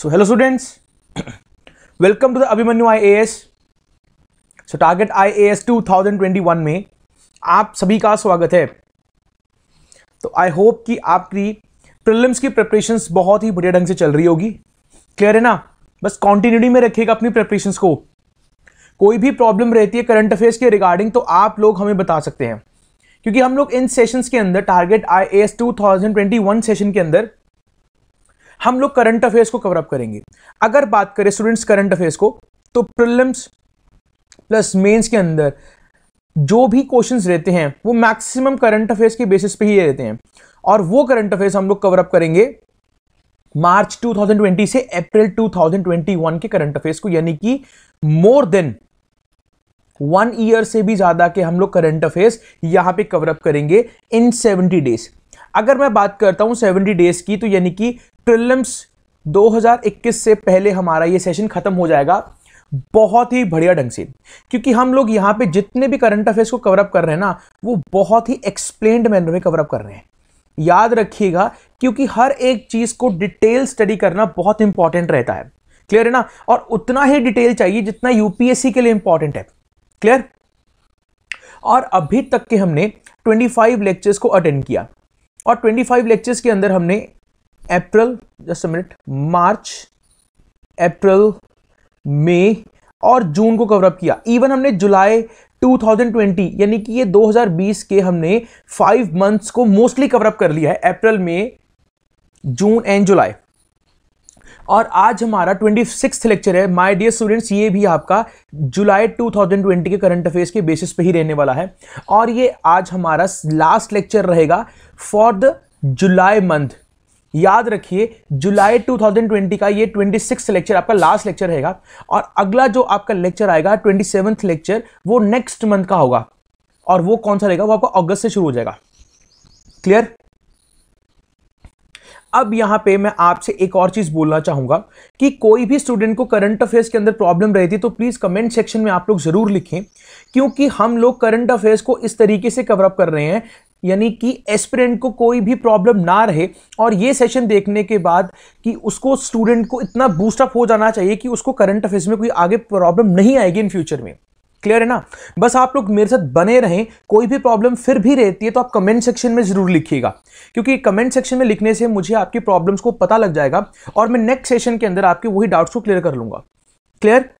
So hello students, welcome to the Abhimanyu IAS. So target IAS 2021 में आप सभी का स्वागत है। तो आई होप कि आपकी प्रीलिम्स की प्रिपरेशंस बहुत ही बढ़िया ढंग से चल रही होगी। क्लियर है ना? बस कॉन्टिन्यूटी में रखिएगा अपनी प्रिपरेशंस को। कोई भी प्रॉब्लम रहती है करंट अफेयर्स के रिगार्डिंग तो आप लोग हमें बता सकते हैं, क्योंकि हम लोग इन सेशंस के अंदर टारगेट IAS 2021 सेशन के अंदर हम लोग करंट अफेयर्स को कवर अप करेंगे। अगर बात करें स्टूडेंट्स करंट अफेयर्स को, तो प्रीलिम्स प्लस मेंस के अंदर जो भी क्वेश्चंस रहते हैं वो मैक्सिमम करंट अफेयर्स के बेसिस पे ही रहते हैं, और वो करंट अफेयर्स हम लोग कवर अप करेंगे मार्च 2020 से अप्रैल 2021 के करंट अफेयर्स को, यानी कि मोर देन 1 ईयर से भी ज़्यादा के हम लोग करंट अफेयर्स यहाँ पे कवर अप करेंगे इन 70 डेज। अगर मैं बात करता हूँ 70 डेज की, तो यानी कि प्रीलिम्स 2021 से पहले हमारा ये सेशन खत्म हो जाएगा बहुत ही बढ़िया ढंग से, क्योंकि हम लोग यहाँ पे जितने भी करंट अफेयर्स को कवरअप कर रहे हैं ना, वो बहुत ही एक्सप्लेन्ड मैनर में कवरअप कर रहे हैं। याद रखिएगा, क्योंकि हर एक चीज़ को डिटेल स्टडी करना बहुत इंपॉर्टेंट रहता है। क्लियर है ना? और उतना ही डिटेल चाहिए जितना यूपीएससी के लिए इंपॉर्टेंट है। क्लियर? और अभी तक के हमने 25 लेक्चर्स को अटेंड किया, और 25 लेक्चर्स के अंदर हमने अप्रैल, जस्ट अ मिनट, मार्च, अप्रैल, मई और जून को कवरअप किया। इवन हमने जुलाई 2020 यानी कि ये 2020 के हमने 5 मंथ्स को मोस्टली कवरअप कर लिया है, अप्रैल, मई, जून एंड जुलाई। और आज हमारा 26th लेक्चर है माय डियर स्टूडेंट्स। ये भी आपका जुलाई 2020 के करंट अफेयर्स के बेसिस पे ही रहने वाला है, और ये आज हमारा लास्ट लेक्चर रहेगा फॉर द जुलाई मंथ। याद रखिए, जुलाई 2020 का ये 26th लेक्चर आपका लास्ट लेक्चर रहेगा, और अगला जो आपका लेक्चर आएगा 27th लेक्चर, वो नेक्स्ट मंथ का होगा, और वो कौन सा रहेगा? वो आपका अगस्त से शुरू हो जाएगा। क्लियर? अब यहाँ पे मैं आपसे एक और चीज़ बोलना चाहूँगा कि कोई भी स्टूडेंट को करंट अफेयर्स के अंदर प्रॉब्लम रहती तो प्लीज़ कमेंट सेक्शन में आप लोग ज़रूर लिखें, क्योंकि हम लोग करंट अफेयर्स को इस तरीके से कवरअप कर रहे हैं यानी कि एस्पिरेंट को कोई भी प्रॉब्लम ना रहे, और ये सेशन देखने के बाद कि उसको, स्टूडेंट को इतना बूस्टअप हो जाना चाहिए कि उसको करंट अफेयर्स में कोई आगे प्रॉब्लम नहीं आएगी इन फ्यूचर में। क्लियर है ना? बस आप लोग मेरे साथ बने रहें। कोई भी प्रॉब्लम फिर भी रहती है तो आप कमेंट सेक्शन में ज़रूर लिखिएगा, क्योंकि कमेंट सेक्शन में लिखने से मुझे आपकी प्रॉब्लम्स को पता लग जाएगा, और मैं नेक्स्ट सेशन के अंदर आपके वही डाउट्स को क्लियर कर लूँगा। क्लियर?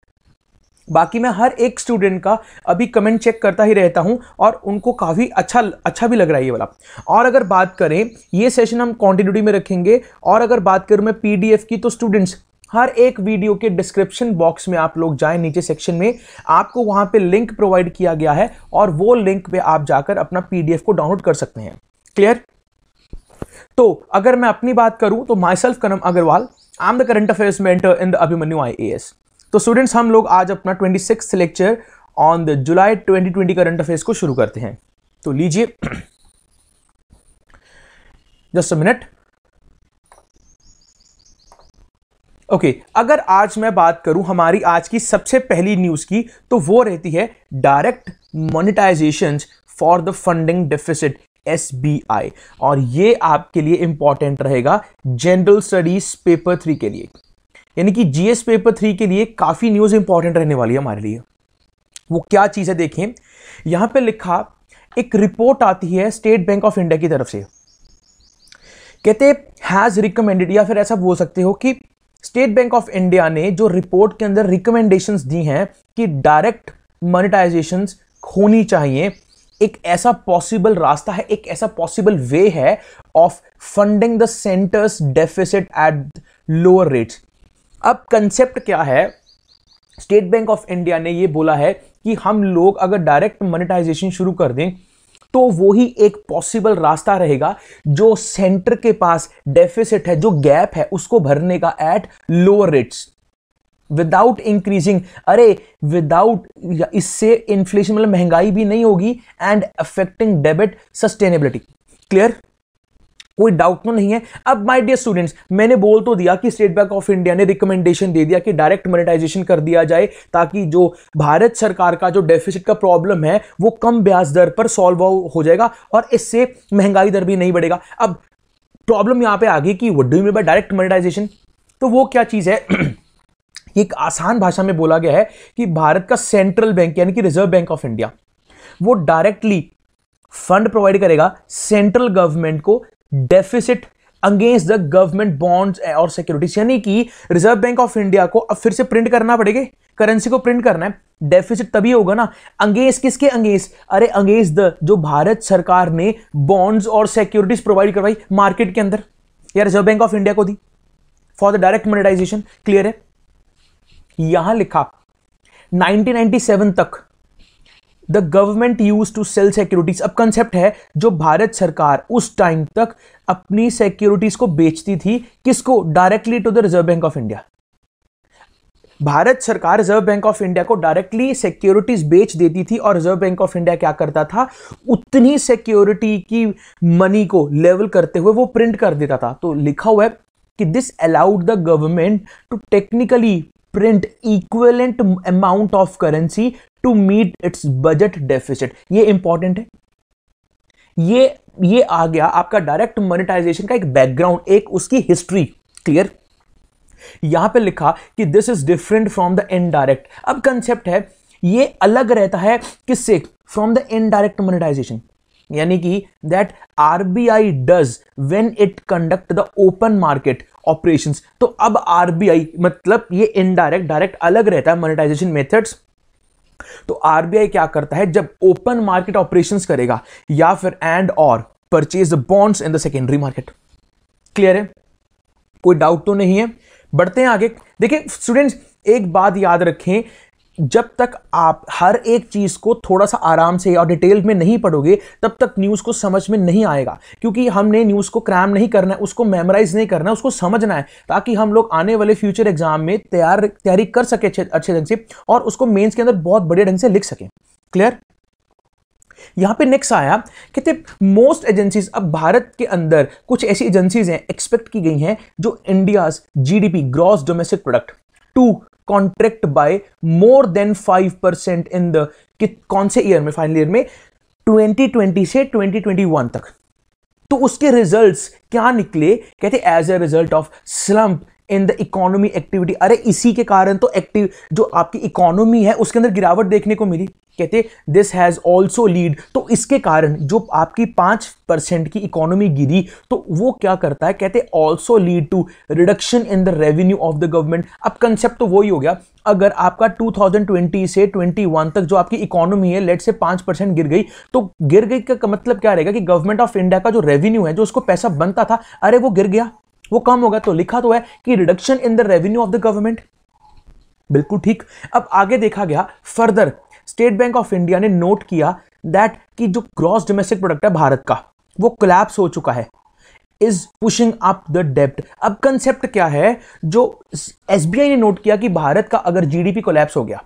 बाकी मैं हर एक स्टूडेंट का अभी कमेंट चेक करता ही रहता हूं, और उनको काफ़ी अच्छा भी लग रहा है ये वाला। और अगर बात करें, ये सेशन हम कॉन्टिन्यूटी में रखेंगे, और अगर बात करूं मैं पीडीएफ की, तो स्टूडेंट्स हर एक वीडियो के डिस्क्रिप्शन बॉक्स में आप लोग जाएं, नीचे सेक्शन में आपको वहां पे लिंक प्रोवाइड किया गया है, और वो लिंक पर आप जाकर अपना पीडीएफ को डाउनलोड कर सकते हैं। क्लियर? तो अगर मैं अपनी बात करूँ तो myself Kanam Agarwal, I am the current affairs mentor in the Abhimanyu IAS. तो स्टूडेंट्स, हम लोग आज अपना 26th lecture on the July 2020 current affairs को शुरू करते हैं। तो लीजिए, जस्ट अ मिनट। ओके, अगर आज मैं बात करूं हमारी आज की सबसे पहली न्यूज की, तो वो रहती है direct monetisation for the funding deficit SBI, और ये आपके लिए इंपॉर्टेंट रहेगा जनरल स्टडीज पेपर 3 के लिए, यानी कि जीएस पेपर 3 के लिए काफ़ी न्यूज़ इंपॉर्टेंट रहने वाली है हमारे लिए। वो क्या चीज़ है, देखें यहाँ पे लिखा, एक रिपोर्ट आती है स्टेट बैंक ऑफ इंडिया की तरफ से, कहते हैज़ रिकमेंडेड, या फिर ऐसा बोल सकते हो कि स्टेट बैंक ऑफ इंडिया ने जो रिपोर्ट के अंदर रिकमेंडेशंस दी हैं कि डायरेक्ट मोनेटाइजेशंस होनी चाहिए, एक ऐसा पॉसिबल रास्ता है, एक ऐसा पॉसिबल वे है of funding the centre's deficit at lower rates. अब कंसेप्ट क्या है, स्टेट बैंक ऑफ इंडिया ने ये बोला है कि हम लोग अगर डायरेक्ट मोनेटाइजेशन शुरू कर दें तो वो ही एक पॉसिबल रास्ता रहेगा जो सेंटर के पास डेफिसिट है, जो गैप है, उसको भरने का at lower rates, without increasing, अरे विदाउट, इससे इन्फ्लेशन मतलब महंगाई भी नहीं होगी, and affecting debit sustainability. Clear? कोई डाउट तो नहीं है? अब माय डियर स्टूडेंट्स, मैंने बोल तो दिया कि स्टेट बैंक ऑफ इंडिया ने रिकमेंडेशन दे दिया कि डायरेक्ट मोनेटाइजेशन कर दिया जाए, ताकि जो भारत सरकार का जो डेफिसिट का प्रॉब्लम है वो कम ब्याज दर पर सॉल्व हो जाएगा, और इससे महंगाई दर भी नहीं बढ़ेगा। अब प्रॉब्लम यहाँ पे आ गई कि what do you mean by direct monetisation. तो वो क्या चीज़ है, एक आसान भाषा में बोला गया है कि भारत का सेंट्रल बैंक यानी कि रिजर्व बैंक ऑफ इंडिया वो डायरेक्टली फंड प्रोवाइड करेगा सेंट्रल गवर्नमेंट को deficit against the government bonds और सिक्योरिटीज, यानी कि रिजर्व बैंक ऑफ इंडिया को अब फिर से प्रिंट करना पड़ेगा, करेंसी को प्रिंट करना है, डेफिसिट तभी होगा ना, अगेंस्ट किसके अगेंस्ट, अरे अगेंस्ट द जो भारत सरकार ने बॉन्ड्स और सिक्योरिटीज प्रोवाइड करवाई मार्केट के अंदर या रिजर्व बैंक ऑफ इंडिया को दी for the direct monetisation. Clear है? यहां लिखा 1997 तक the government use to sell securities. अब कंसेप्ट है जो भारत सरकार उस टाइम तक अपनी सिक्योरिटीज को बेचती थी किसको, directly to the Reserve Bank of India. Bharat सरकार रिजर्व बैंक ऑफ इंडिया को डायरेक्टली सिक्योरिटीज बेच देती थी और रिजर्व बैंक ऑफ इंडिया क्या करता था, उतनी सिक्योरिटी की मनी को लेवल करते हुए वो प्रिंट कर देता था। तो लिखा हुआ है कि this allowed the government to technically print equivalent amount of currency to meet its budget deficit. ये इंपॉर्टेंट है, ये आ गया आपका डायरेक्ट मोनेटाइजेशन का एक बैकग्राउंड, एक उसकी हिस्ट्री। क्लियर? यहां पे लिखा कि this is different from the indirect. अब कंसेप्ट है ये अलग रहता है किससे, फ्रॉम द इनडायरेक्ट मोनेटाइजेशन, यानी कि that RBI does when it conduct the open market operations. तो अब आरबीआई मतलब ये इनडायरेक्ट डायरेक्ट अलग रहता है मोनेटाइजेशन मेथड्स। तो आरबीआई क्या करता है, जब ओपन मार्केट ऑपरेशंस करेगा या फिर एंड और purchase the bonds in the secondary market. Clear है? कोई डाउट तो नहीं है? बढ़ते हैं आगे। देखिए स्टूडेंट्स, एक बात याद रखें, जब तक आप हर एक चीज़ को थोड़ा सा आराम से और डिटेल में नहीं पढ़ोगे तब तक न्यूज़ को समझ में नहीं आएगा, क्योंकि हमने न्यूज़ को क्रैम नहीं करना है, उसको मेमोराइज नहीं करना है, उसको समझना है, ताकि हम लोग आने वाले फ्यूचर एग्जाम में तैयारी कर सके अच्छे ढंग से और उसको मेंस के अंदर बहुत बढ़िया ढंग से लिख सकें। क्लियर? यहाँ पे नेक्स्ट आया कि मोस्ट एजेंसीज, अब भारत के अंदर कुछ ऐसी एजेंसीज हैं एक्सपेक्ट की गई हैं जो India's GDP gross domestic product to contract by more than 5% in the कौन से ईयर में, फाइनल ईयर में 2020 से 2021 तक। तो उसके रिजल्ट्स क्या निकले, कहते as a result of slump in the economy activity. अरे इसी के कारण तो एक्टिव जो आपकी इकोनॉमी है उसके अंदर गिरावट देखने को मिली, कहते दिस हैज ऑल्सो लीड। तो इसके कारण जो आपकी 5% की इकोनॉमी गिरी तो वो क्या करता है, कहते also lead to reduction in the revenue of the government. अब कंसेप्ट तो वही हो गया, अगर आपका 2020 से 21 तक जो आपकी इकोनॉमी है लेट से 5% गिर गई, तो गिर गई का मतलब क्या रहेगा कि गवर्नमेंट ऑफ इंडिया का जो रेवेन्यू है, जो उसको पैसा बनता था, अरे वो गिर गया, वो कम होगा। तो लिखा तो है कि reduction in the revenue of the government, बिल्कुल ठीक। अब आगे देखा गया further, state bank of India ने नोट किया दैट कि जो ग्रॉस डोमेस्टिक प्रोडक्ट है भारत का वो कोलैप्स हो चुका है, इज पुशिंग अप द डेब्ट। अब कंसेप्ट क्या है, जो एसबीआई ने नोट किया कि भारत का अगर जीडीपी कोलैप्स हो गया,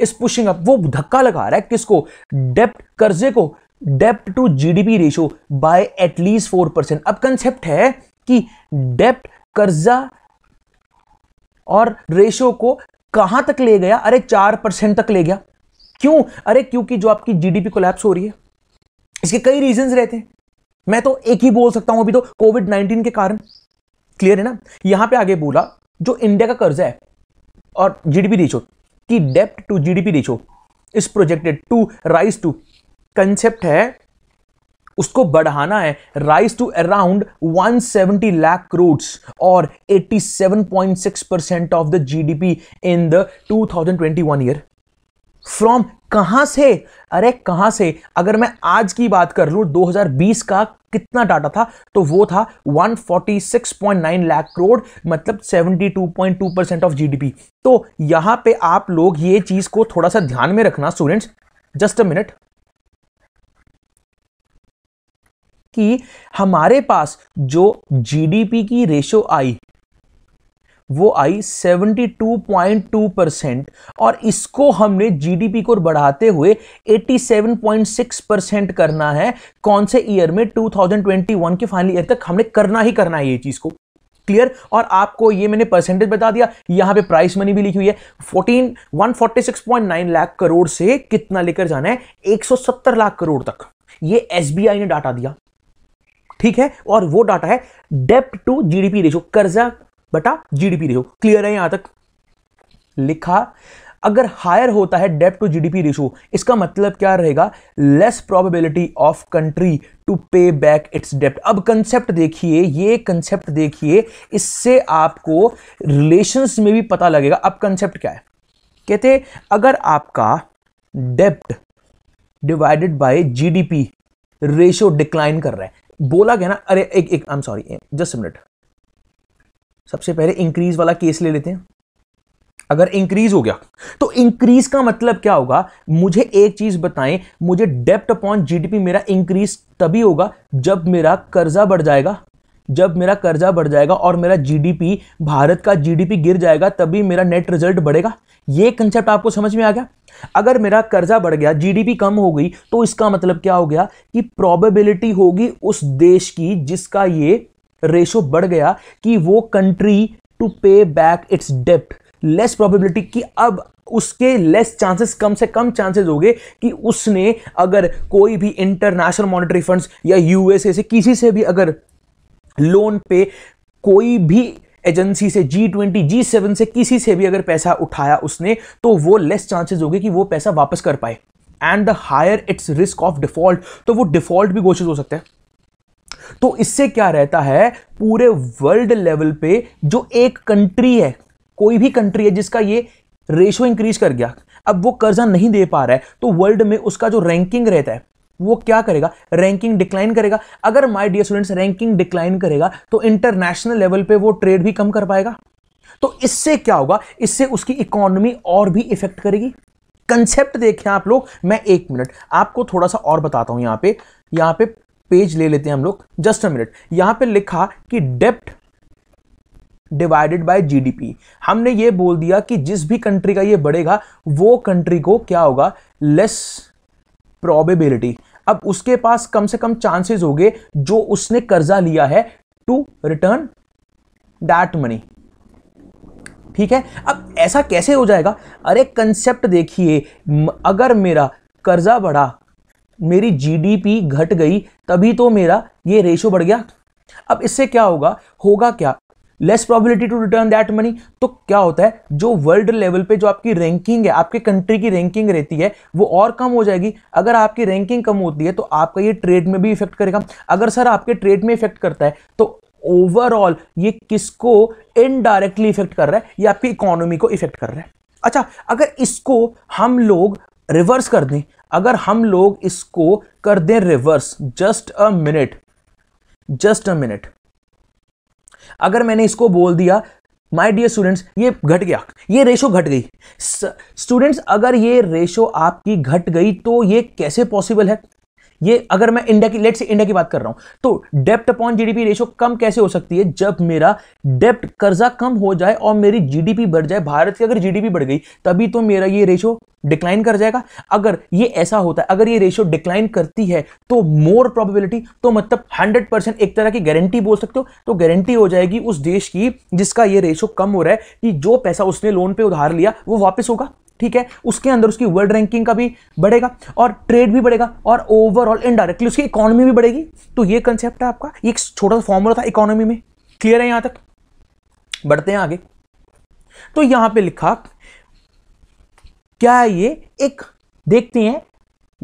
इज पुशिंग अप, वो धक्का लगा रहा है किसको, डेब्ट, कर्जे को, डेब्ट to GDP ratio by at least 4%। अब कंसेप्ट है कि डेब्ट, कर्जा और रेशो को कहां तक ले गया, अरे 4% तक ले गया। क्यों? अरे क्योंकि जो आपकी जीडीपी कोलैप्स हो रही है, इसके कई रीजंस रहते हैं, मैं तो एक ही बोल सकता हूं अभी तो, कोविड-19 के कारण। क्लियर है ना? यहां पे आगे बोला जो इंडिया का कर्जा है और जीडीपी रेशो की डेब्ट to GDP ratio is projected to rise to, concept है उसको बढ़ाना है, rise to around 170 lakh crore और 87.6% of the GDP in the 2021 year. From कहां से, अरे कहां से, अगर मैं आज की बात कर लूं 2020 का कितना डाटा था, तो वो था 146.9 लाख करोड़, मतलब 72.2% ऑफ जीडीपी। तो यहां पे आप लोग ये चीज को थोड़ा सा ध्यान में रखना स्टूडेंट्स, जस्ट अ मिनट, कि हमारे पास जो जीडीपी की रेशो आई वो आई 72.2% और इसको हमने जीडीपी को बढ़ाते हुए 87.6% करना है, कौन से ईयर में, 2021 के फाइनल ईयर तक हमने करना ही करना है ये चीज को। क्लियर? और आपको ये मैंने परसेंटेज बता दिया, यहां पे प्राइस मनी भी लिखी हुई है, 146.9 लाख करोड़ से कितना लेकर जाना है, 170 लाख करोड़ तक। ये एसबीआई ने डाटा दिया, ठीक है, और वो डाटा है डेब्ट टू जीडीपी रेशो, कर्जा बटा जीडीपी रेशो। क्लियर है यहां तक? लिखा अगर हायर होता है डेब्ट टू जीडीपी रेशो, इसका मतलब क्या रहेगा? Less probability of country to pay back its डेब्ट। अब कंसेप्ट देखिए, ये कंसेप्ट देखिए, इससे आपको रिलेशंस में भी पता लगेगा। अब कंसेप्ट क्या है? कहते हैं अगर आपका डेब्ट divided by GDP ratio decline कर रहा है, बोला गया ना, अरे एक I am sorry just minute, सबसे पहले इंक्रीज वाला केस ले लेते हैं। अगर इंक्रीज हो गया तो इंक्रीज का मतलब क्या होगा? मुझे एक चीज बताएं, मुझे डेब्ट अपॉन जीडीपी मेरा इंक्रीज तभी होगा जब मेरा कर्जा बढ़ जाएगा, जब मेरा कर्जा बढ़ जाएगा और मेरा जीडीपी, भारत का जीडीपी गिर जाएगा, तभी मेरा नेट रिजल्ट बढ़ेगा। ये कंसेप्ट आपको समझ में आ गया? अगर मेरा कर्जा बढ़ गया, जीडीपी कम हो गई, तो इसका मतलब क्या हो गया कि प्रोबेबिलिटी होगी उस देश की जिसका ये रेशो बढ़ गया कि वो country to pay back its डेब्ट, लेस प्रोबेबिलिटी की, अब उसके लेस चांसेस, कम से कम चांसेस होंगे कि उसने अगर कोई भी इंटरनेशनल मॉनेटरी फंड्स या यूएसए से किसी से भी अगर लोन पे, कोई भी एजेंसी से, G20 G7 से किसी से भी अगर पैसा उठाया उसने, तो वो लेस चांसेस होंगे कि वो पैसा वापस कर पाए। And the higher its risk of default, तो वो डिफॉल्ट भी घोषित हो सकता है। तो इससे क्या रहता है, पूरे वर्ल्ड लेवल पे जो एक कंट्री है, कोई भी कंट्री है जिसका ये रेशो इंक्रीज कर गया, अब वो कर्जा नहीं दे पा रहा है, तो वर्ल्ड में उसका जो रैंकिंग रहता है वो क्या करेगा? रैंकिंग डिक्लाइन करेगा। अगर my dear students ranking decline करेगा तो इंटरनेशनल लेवल पे वो ट्रेड भी कम कर पाएगा। तो इससे क्या होगा? इससे उसकी इकोनॉमी और भी इफेक्ट करेगी। कंसेप्ट देखें आप लोग, मैं एक मिनट आपको थोड़ा सा और बताता हूं। यहाँ पे पेज ले लेते हैं हम लोग, जस्ट अ मिनट। यहाँ पे लिखा कि डेब्ट डिवाइडेड बाय जीडीपी, हमने ये बोल दिया कि जिस भी कंट्री का ये बढ़ेगा वो कंट्री को क्या होगा? लेस प्रोबेबिलिटी, अब उसके पास कम से कम चांसेस होंगे जो उसने कर्जा लिया है टू रिटर्न दैट मनी। ठीक है, अब ऐसा कैसे हो जाएगा? अरे कंसेप्ट देखिए, अगर मेरा कर्जा बढ़ा, मेरी जीडीपी घट गई, तभी तो मेरा ये रेशो बढ़ गया। अब इससे क्या होगा? होगा क्या? Less probability to return that money. तो क्या होता है, जो वर्ल्ड लेवल पे जो आपकी रैंकिंग है, आपके कंट्री की रैंकिंग रहती है, वो और कम हो जाएगी। अगर आपकी रैंकिंग कम होती है तो आपका ये ट्रेड में भी इफेक्ट करेगा। अगर सर आपके ट्रेड में इफेक्ट करता है तो ओवरऑल ये किसको इनडायरेक्टली इफेक्ट कर रहा है? ये आपकी इकोनॉमी को इफेक्ट कर रहा है। अच्छा, अगर इसको हम लोग रिवर्स कर दें, अगर हम लोग इसको कर दें रिवर्स, जस्ट अ मिनट, अगर मैंने इसको बोल दिया माय डियर स्टूडेंट्स ये घट गया, ये रेशो घट गई। स्टूडेंट्स अगर ये रेशो आपकी घट गई तो ये कैसे पॉसिबल है? ये अगर मैं इंडिया की, लेट्स से इंडिया की बात कर रहा हूं, तो डेब्ट अपॉन जीडीपी रेशो कम कैसे हो सकती है? जब मेरा डेब्ट, कर्जा कम हो जाए और मेरी जीडीपी बढ़ जाए। भारत की अगर जीडीपी बढ़ गई तभी तो मेरा ये रेशो डिक्लाइन कर जाएगा। अगर ये ऐसा होता है, अगर ये रेशो डिक्लाइन करती है तो मोर प्रोबेबिलिटी, तो मतलब 100% एक तरह की गारंटी बोल सकते हो। तो गारंटी हो जाएगी उस देश की जिसका ये रेशो कम हो रहा है कि जो पैसा उसने लोन पे उधार लिया वो वापस होगा। ठीक है, उसके अंदर उसकी वर्ल्ड रैंकिंग का भी बढ़ेगा और ट्रेड भी बढ़ेगा और ओवरऑल इनडायरेक्टली उसकी इकोनॉमी भी बढ़ेगी। तो ये कंसेप्ट है आपका, ये एक छोटा सा फॉर्मूला था इकोनॉमी में। क्लियर है यहां तक? बढ़ते हैं आगे। तो यहां पे लिखा क्या है, ये एक देखते हैं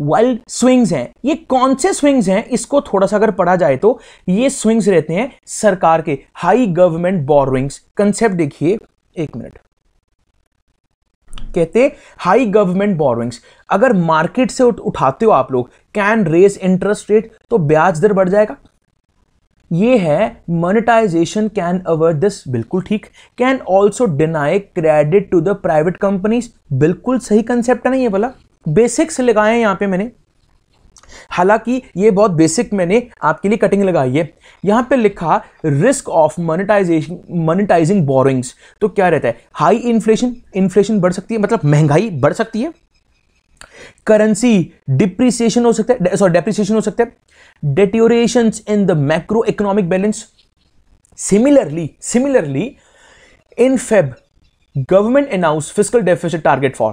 वाइल्ड स्विंग्स हैं। ये कौन से स्विंग्स हैं? इसको थोड़ा सा अगर पढ़ा जाए तो ये स्विंग्स रहते हैं सरकार के, हाई गवर्नमेंट बोरोइंग्स। कंसेप्ट देखिए, एक मिनट, कहते हाई गवर्नमेंट बोरोइंग्स, अगर मार्केट से उठाते हो आप लोग, कैन रेज इंटरेस्ट रेट, तो ब्याज दर बढ़ जाएगा। ये है मोनेटाइजेशन कैन अवर दिस, बिल्कुल ठीक। Can also deny credit to the private companies, बिल्कुल सही कंसेप्ट है ना ये वाला। बेसिक्स लगाए हैं यहाँ पे मैंने, हालांकि ये बहुत बेसिक मैंने आपके लिए कटिंग लगाई है। यहाँ पे लिखा रिस्क ऑफ मोनेटाइजिंग बोरोइंग्स, तो क्या रहता है? हाई इन्फ्लेशन, इन्फ्लेशन बढ़ सकती है, मतलब महंगाई बढ़ सकती है। करेंसी डिप्रिसिएशन हो सकता है, सॉरी डेप्रिसिएशन हो सकता है। deteriorations in the macroeconomic balance. Similarly, in Feb, government announced fiscal deficit target for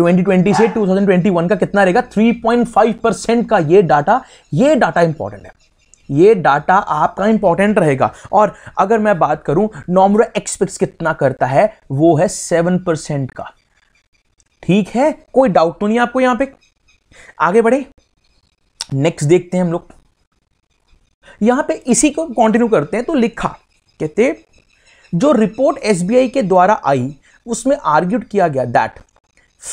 2020 से 2021 का कितना रहेगा? 3.5% का। ये डाटा इंपॉर्टेंट है, ये डाटा आपका इंपॉर्टेंट रहेगा। और अगर मैं बात करूं नॉमरो एक्सपेक्ट्स कितना करता है, वो है 7% का। ठीक है, कोई डाउट तो नहीं आपको यहां पे? आगे बढ़े, नेक्स्ट देखते हैं हम लोग। यहां पे इसी को कंटिन्यू करते हैं। तो लिखा कहते जो रिपोर्ट एसबीआई के द्वारा आई उसमें आर्ग्यूड किया गया that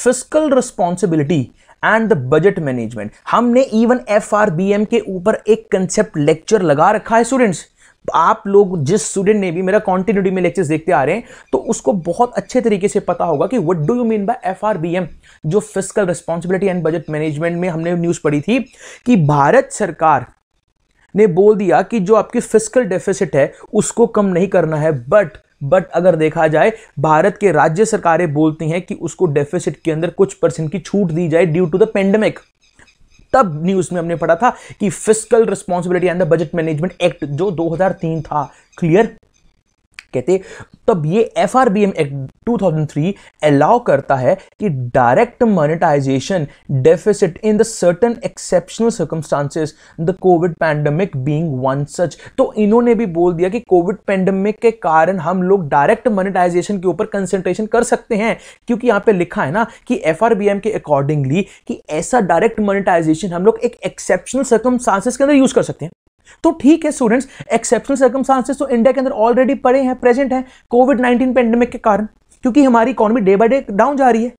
fiscal responsibility and the budget management. हमने इवन एफआरबीएम के ऊपर एक कंसेप्ट लेक्चर लगा रखा है स्टूडेंट्स। आप लोग जिस स्टूडेंट ने भी मेरा कंटिन्यूटी में लेक्चर्स देखते आ रहे हैं तो उसको बहुत अच्छे तरीके से पता होगा कि what do you mean by FRBM. जो fiscal responsibility and budget management में हमने न्यूज़ पढ़ी थी कि भारत सरकार ने बोल दिया कि जो आपकी फिस्कल डेफिसिट है उसको कम नहीं करना है, बट अगर देखा जाए भारत के राज्य सरकारें बोलती हैं कि उसको डेफिसिट के अंदर कुछ % की छूट दी जाए ड्यू टू द पेंडेमिक। तब न्यूज़ में हमने पढ़ा था कि fiscal responsibility and the budget management act जो 2003 था, क्लियर? कहते तब ये एफआरबीएम एक्ट 2003 अलाउ करता है कि direct monetization deficit in the certain exceptional circumstances, the COVID pandemic being one such. तो इन्होंने भी बोल दिया कि कोविड पैंडेमिक के कारण हम लोग डायरेक्ट मोनेटाइजेशन के ऊपर कंसंट्रेशन कर सकते हैं, क्योंकि यहाँ पे लिखा है ना कि एफआरबीएम के अकॉर्डिंगली कि ऐसा डायरेक्ट मोनेटाइजेशन हम लोग एक एक्सेप्शनल सर्कमस्टांसेस के अंदर यूज कर सकते हैं। तो ठीक है स्टूडेंट्स, एक्सेप्शनल सर्कमस्टांसेस तो इंडिया के अंदर ऑलरेडी पड़े हैं, प्रेजेंट हैं कोविड-19 पेंडेमिक के कारण, क्योंकि हमारी economy day by day down जा रही है।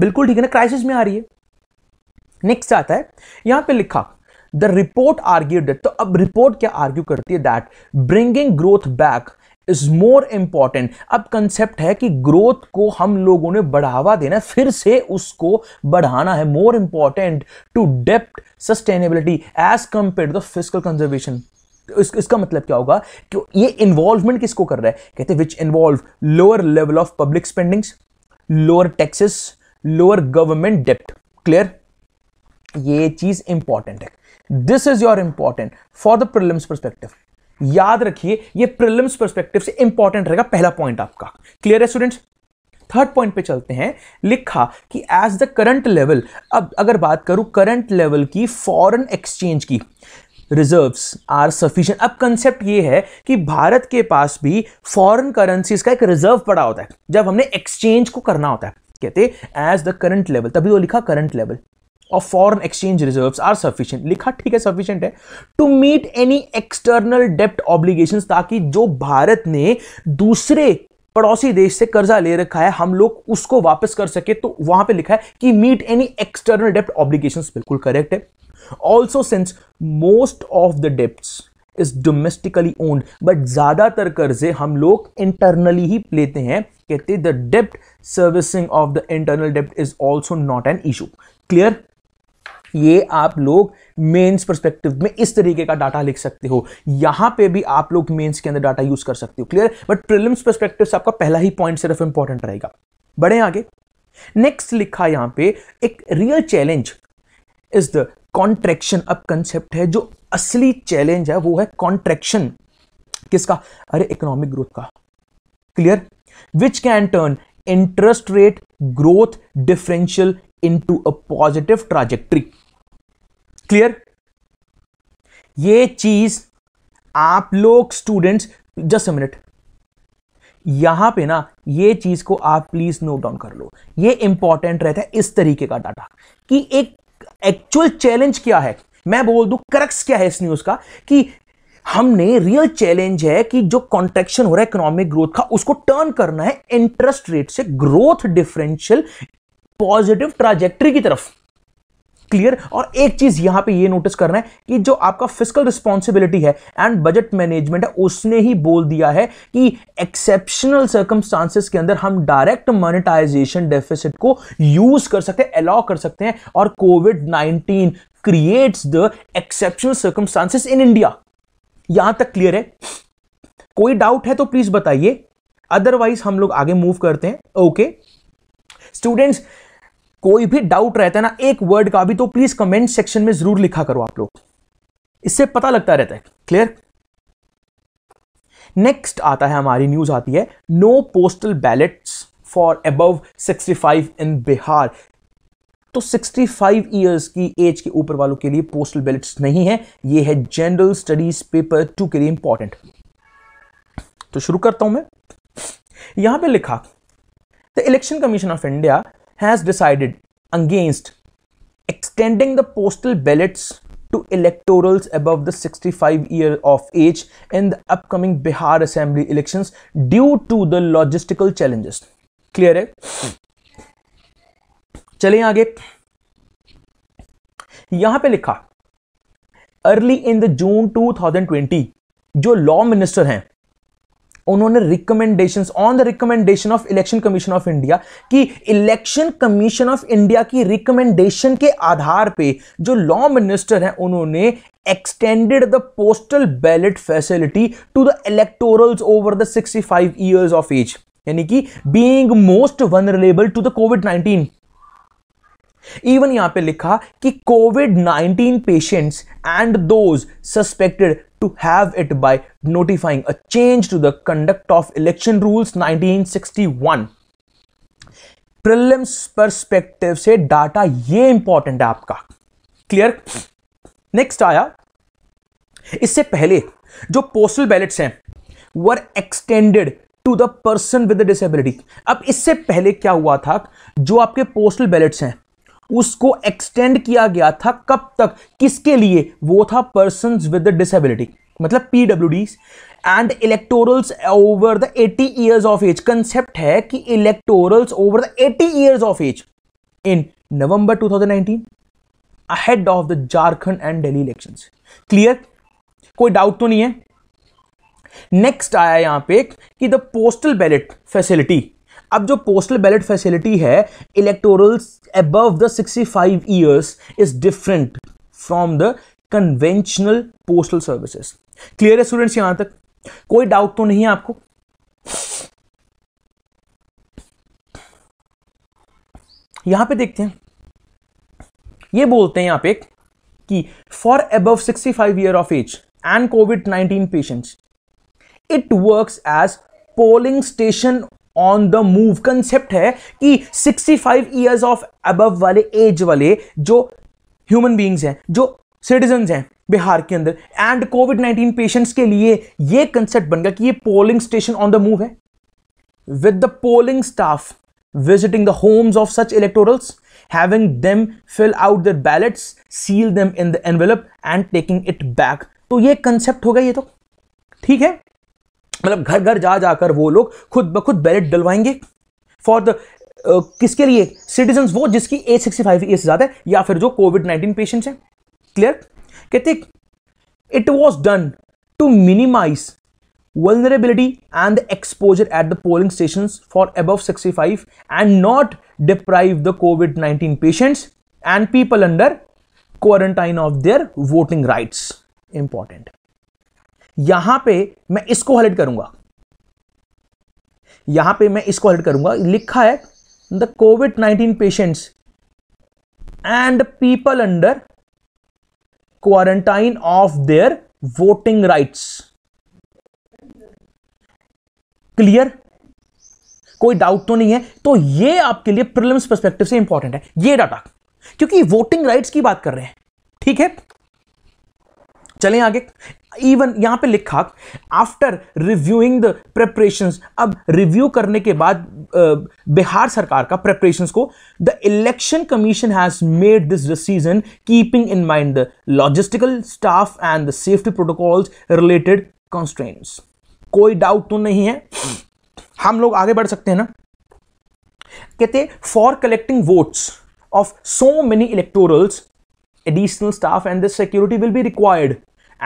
बिल्कुल ठीक है ना, क्राइसिस में आ रही है। नेक्स्ट आता है यहां पे लिखा द रिपोर्ट आर्ग्यूड। तो अब रिपोर्ट क्या आर्ग्यू करती है that bringing growth back is more important. अब कंसेप्ट है कि ग्रोथ को हम लोगों ने बढ़ावा देना, फिर से उसको बढ़ाना है। मोर इंपॉर्टेंट टू डेप्ट sustainability as compare to the fiscal conservation. इसका मतलब क्या होगा कि ये इन्वॉल्वमेंट किसको कर रहा है? कहते हैं which involve lower level of public spendings, lower taxes, lower government डेप्ट। क्लियर? ये चीज इंपॉर्टेंट है। This is your important for the prelims perspective. याद रखिए ये प्रीलिम्स पर्सपेक्टिव से इंपॉर्टेंट रहेगा पहला पॉइंट आपका। क्लियर है स्टूडेंट्स? थर्ड पॉइंट पे चलते हैं। लिखा कि एज द करंट लेवल, अब अगर बात करूं करंट लेवल की फॉरेन एक्सचेंज की, रिजर्व्स आर सफिशिएंट। अब कंसेप्ट ये है कि भारत के पास भी फॉरेन करेंसीज का एक रिजर्व पड़ा होता है जब हमने एक्सचेंज को करना होता है। कहते एज द करंट लेवल, तभी वो लिखा current level of foreign exchange reserves are sufficient। लिखा ठीक है sufficient है to meet any external debt obligations, ताकि जो भारत ने दूसरे पड़ोसी देश से कर्जा ले रखा है हम लोग उसको वापस कर सके। तो वहां पे लिखा है कि meet any external debt obligations, बिल्कुल करेक्ट है। Also since most of the debts is domestically owned, but ज्यादातर कर्जे हम लोग इंटरनली ही लेते हैं। कहते the debt servicing of the internal debt is also not an issue। Clear? ये आप लोग मेंस पर्सपेक्टिव में इस तरीके का डाटा लिख सकते हो। यहां पे भी आप लोग मेंस के अंदर डाटा यूज कर सकते हो। क्लियर? बट प्रीलिम्स पर्सपेक्टिव से आपका पहला ही पॉइंट सिर्फ इंपॉर्टेंट रहेगा। बढ़े आगे। नेक्स्ट लिखा यहां पे एक real challenge is the contraction. अब कंसेप्ट है जो असली चैलेंज है वो है कॉन्ट्रैक्शन। किसका? अरे इकोनॉमिक ग्रोथ का। Clear? Which can turn interest rate growth differential into a positive trajectory। Clear? ये चीज आप लोग स्टूडेंट्स जस्ट अ मिनट, यहां पे ना ये चीज को आप प्लीज नोट डाउन कर लो। ये इंपॉर्टेंट रहता है इस तरीके का डाटा कि एक एक्चुअल चैलेंज क्या है, मैं बोल दूं करक्स क्या है इस न्यूज का, कि हमने रियल चैलेंज है कि जो कॉन्ट्रैक्शन हो रहा है इकोनॉमिक ग्रोथ का उसको टर्न करना है इंटरेस्ट रेट से ग्रोथ डिफरेंशियल पॉजिटिव ट्रैजेक्टरी की तरफ। क्लियर? और एक चीज यहां पे ये नोटिस करना है कि जो आपका फिस्कल रिस्पॉन्सिबिलिटी है एंड बजट मैनेजमेंट है उसने ही बोल दिया है कि एक्सेप्शनल सर्कमस्टांसेस के अंदर हम डायरेक्ट मोनेटाइजेशन डेफिसिट को यूज कर सकते हैं, अलाउ कर सकते हैं। और कोविड-19 creates the exceptional circumstances in India. यहां तक क्लियर है? कोई डाउट है तो प्लीज बताइए, अदरवाइज हम लोग आगे मूव करते हैं। ओके स्टूडेंट्स, कोई भी डाउट रहता है ना एक वर्ड का भी तो प्लीज कमेंट सेक्शन में जरूर लिखा करो आप लोग, इससे पता लगता रहता है। क्लियर? नेक्स्ट आता है हमारी न्यूज आती है no postal ballots for above 65 in Bihar. तो 65 ईयर्स की एज के ऊपर वालों के लिए पोस्टल बैलेट्स नहीं है। ये है जनरल स्टडीज पेपर 2 के लिए इंपॉर्टेंट। तो शुरू करता हूं मैं। यहां पे लिखा the election commission of India has decided against extending the postal ballots to electorals above the 65 year of age in the upcoming Bihar Assembly elections due to the logistical challenges। Clear है? चलें आगे। यहां पे लिखा early in the June 2020 जो law minister हैं उन्होंने recommendations on the recommendation of Election commission of India कि इलेक्शन कमीशन ऑफ इंडिया की रिकमेंडेशन के आधार पे जो लॉ मिनिस्टर हैं उन्होंने extended the postal ballot facility to the electorals over the 65 years of age, यानी कि being most vulnerable to the कोविड-19। इवन यहां पे लिखा कि कोविड-19 patients and those suspected to have it by notifying a change to the conduct of election rules 1961। prelims perspective से data ये इंपॉर्टेंट है आपका। क्लियर? नेक्स्ट आया, इससे पहले जो पोस्टल बैलेट्स हैं were extended to the person with disability. अब इससे पहले क्या हुआ था, जो आपके पोस्टल बैलेट्स हैं उसको एक्सटेंड किया गया था कब तक, किसके लिए? वो था पर्सन्स विद डिसेबिलिटी, मतलब PWD and electorals over the 80 years of age. Concept है कि electorals over the 80 years of age in November 2019 ahead of the Jharkhand and Delhi elections. Clear? कोई डाउट तो नहीं है? नेक्स्ट आया यहां पे कि द पोस्टल बैलेट फैसिलिटी। अब जो पोस्टल बैलेट फैसिलिटी है electorals above the 65 years is different from the conventional postal services. Clear है स्टूडेंट्स? यहां तक कोई डाउट तो नहीं है आपको? यहां पे देखते हैं, ये बोलते हैं यहां पे कि for above 65 year of age and कोविड-19 patients it works as polling station on the move. Concept है कि 65 ईयर्स ऑफ अबव वाले एज वाले जो ह्यूमन बींग्स हैं, जो सिटीजन्स हैं बिहार के अंदर एंड कोविड-19 पेशेंट्स के लिए ये कंसेप्ट बन गया कि ये polling station on the move है with the polling staff visiting the homes of such electorals having them fill out their ballots seal them in the envelope and taking it back. तो ये concept हो गया। ये तो ठीक है, मतलब घर घर जा जाकर वो लोग खुद ब खुद बैलेट डलवाएंगे फॉर द किसके लिए? सिटीजन्स वो जिसकी एज 65 ईयर से ज़्यादा है या फिर जो कोविड-19 पेशेंट्स हैं। क्लियर? कहते it was done to minimise vulnerability and the exposure at the polling stations for above 65 and not deprive the कोविड-19 patients and people under quarantine of their voting rights. Important. यहां पे मैं इसको highlight करूंगा, यहां पे मैं इसको हाइलाइट करूंगा। लिखा है द कोविड-19 patients and people under quarantine of their voting rights. Clear? कोई डाउट तो नहीं है? तो ये आपके लिए प्रीलिम्स पर्सपेक्टिव से इंपॉर्टेंट है ये डाटा, क्योंकि वोटिंग राइट्स की बात कर रहे हैं। ठीक है, चलें आगे। इवन यहां पे लिखा आफ्टर रिव्यूइंग द प्रेपरेशंस, अब रिव्यू करने के बाद बिहार सरकार का प्रेपरेशंस को the election commission has made this decision keeping in mind the logistical staff and the safety protocols related constraints. कोई डाउट तो नहीं है? हम लोग आगे बढ़ सकते हैं ना। कहते for collecting votes of so many electorals additional staff and the security will be required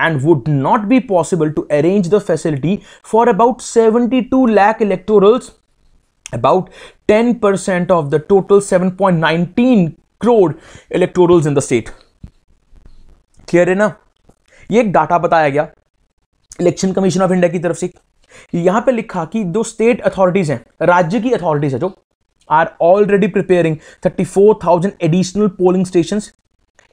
and would not be possible to arrange the facility for about 72 lakh electorals, about 10% of the total 7.19 crore electorals in the state। Clear है ना? ये एक data बताया गया election commission of India की तरफ से। यहां पे लिखा कि दो स्टेट अथॉरिटीज हैं, राज्य की अथॉरिटीज है जो are already preparing 34,000 additional polling station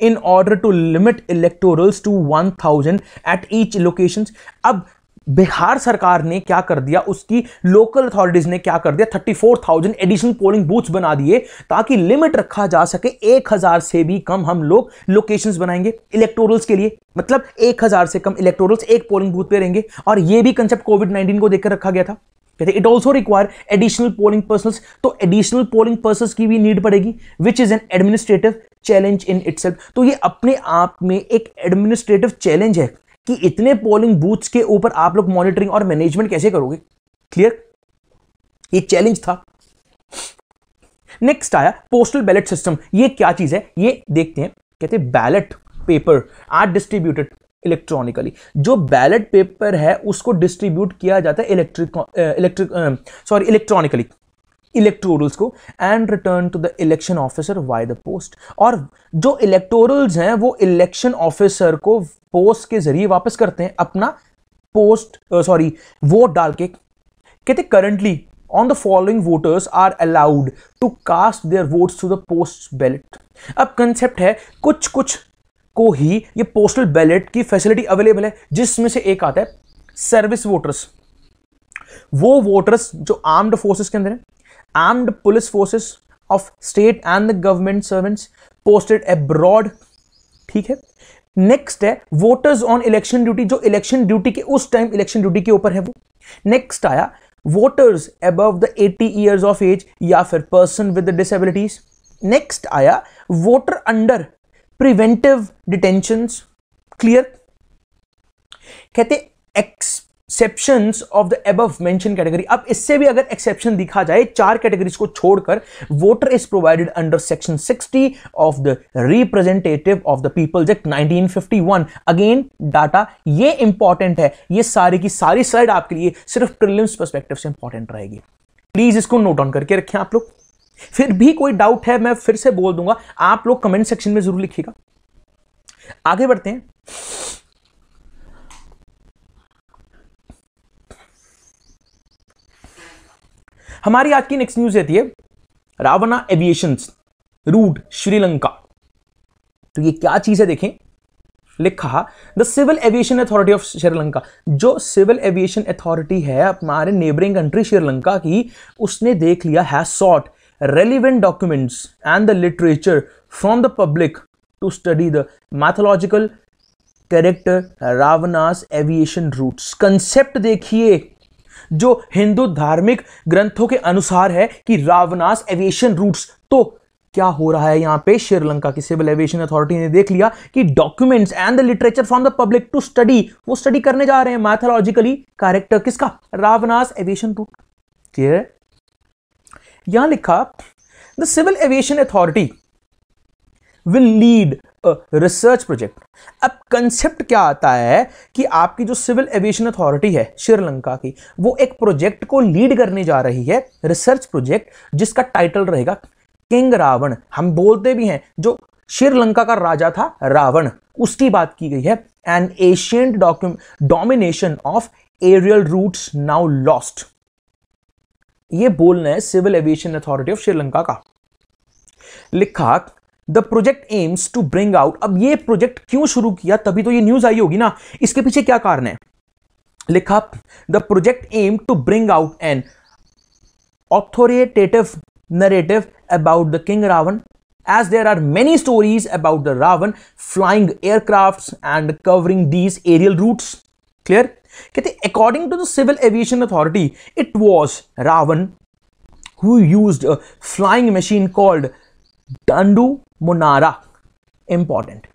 in order to limit electorals to 1,000 at each locations। अब बिहार सरकार ने क्या कर दिया, उसकी लोकल अथॉरिटीज ने क्या कर दिया, 34,000 एडिशनल पोलिंग बूथ्स बना दिए ताकि लिमिट रखा जा सके 1,000 से भी कम हम लोग लोकेशंस बनाएंगे इलेक्टोरल्स के लिए, मतलब 1,000 से कम इलेक्टोरल्स एक पोलिंग बूथ पे रहेंगे। और यह भी कंसेप्ट कोविड-19 को देखकर रखा गया था। It also require additional polling personnels, तो एडिशनल पोलिंग पर्सनल्स की भी नीड पड़ेगी, which is an administrative challenge in itself. तो ये अपने आप में एक एडमिनिस्ट्रेटिव चैलेंज है कि इतने पोलिंग बूथ्स के ऊपर आप लोग मॉनिटरिंग और मैनेजमेंट कैसे करोगे। क्लियर, ये चैलेंज था। नेक्स्ट आया पोस्टल बैलेट सिस्टम। ये क्या चीज है ये देखते हैं। कहते हैं ballot paper are distributed electronically. जो बैलेट पेपर है उसको डिस्ट्रीब्यूट किया जाता है इलेक्ट्रॉनिकली इलेक्टोरल्स को, and return to the election officer by the post. और जो इलेक्टोरल्स हैं वो इलेक्शन ऑफिसर को पोस्ट के जरिए वापस करते हैं अपना वोट डाल के। कहते currently on the following voters are allowed to cast their votes to the post ballot. अब कंसेप्ट है कुछ कुछ को ही ये पोस्टल बैलेट की फैसिलिटी अवेलेबल है, जिसमें से एक आता है सर्विस वोटर्स। वो वोटर्स जो आर्म्ड फोर्सेस के अंदर है, armed police forces of state and the government servants posted abroad, ठीक है। नेक्स्ट है वोटर्स ऑन इलेक्शन ड्यूटी, जो इलेक्शन ड्यूटी के उस टाइम इलेक्शन ड्यूटी के ऊपर है वो। नेक्स्ट आया voters above the 80 years of age या फिर पर्सन विद डिसेबिलिटीज। नेक्स्ट आया voter under preventive detentions. Clear, कहते exceptions of the above mention category. अब इससे भी अगर एक्सेप्शन दिखा जाए, चार कैटेगरीज को छोड़कर, voter is provided under section 60 of the representative of the peoples act 1951। Again data ये इंपॉर्टेंट है, ये सारी की सारी स्लाइड आपके लिए सिर्फ प्रीलिम्स पर्सपेक्टिव से इंपॉर्टेंट रहेगी। प्लीज इसको नोट डाउन करके रखें आप लोग। फिर भी कोई डाउट है मैं फिर से बोल दूंगा, आप लोग कमेंट सेक्शन में जरूर लिखिएगा। आगे बढ़ते हैं। हमारी आज की नेक्स्ट न्यूज रहती है रावणा एविएशन रूट श्रीलंका। तो ये क्या चीज है देखें, लिखा the civil aviation authority of Sri Lanka. जो सिविल एविएशन अथॉरिटी है हमारे नेबरिंग कंट्री श्रीलंका की, उसने देख लिया है sought relevant documents and the literature from the public to study the mythological character Ravana's aviation routes। Concept देखिए जो हिंदू धार्मिक ग्रंथों के अनुसार है कि Ravana's aviation routes। तो क्या हो रहा है यहाँ पे, श्रीलंका की सिविल एविएशन अथॉरिटी ने देख लिया कि documents and the literature from the public to study, वो स्टडी करने जा रहे हैं मैथोलॉजिकली कैरेक्टर किसका, Ravana's aviation route। क्लियर है, यहां लिखा the civil aviation authority will lead a research project. अब कंसेप्ट क्या आता है कि आपकी जो सिविल एविएशन अथॉरिटी है श्रीलंका की, वो एक प्रोजेक्ट को लीड करने जा रही है, रिसर्च प्रोजेक्ट, जिसका टाइटल रहेगा किंग रावण। हम बोलते भी हैं जो श्रीलंका का राजा था रावण, उसकी बात की गई है। An ancient domination of aerial routes now lost, ये बोलना है civil aviation authority of Sri Lanka का। लिखा the project aims to bring out. अब ये प्रोजेक्ट क्यों शुरू किया, तभी तो ये न्यूज आई होगी ना, इसके पीछे क्या कारण है। लिखा the project aim to bring out an authoritative narrative about the king Ravana as there are many stories about the Ravan flying aircrafts and covering these aerial routes। Clear, कहते according to the civil aviation authority it was Ravana who used a flying machine called Dandu Monara. Important,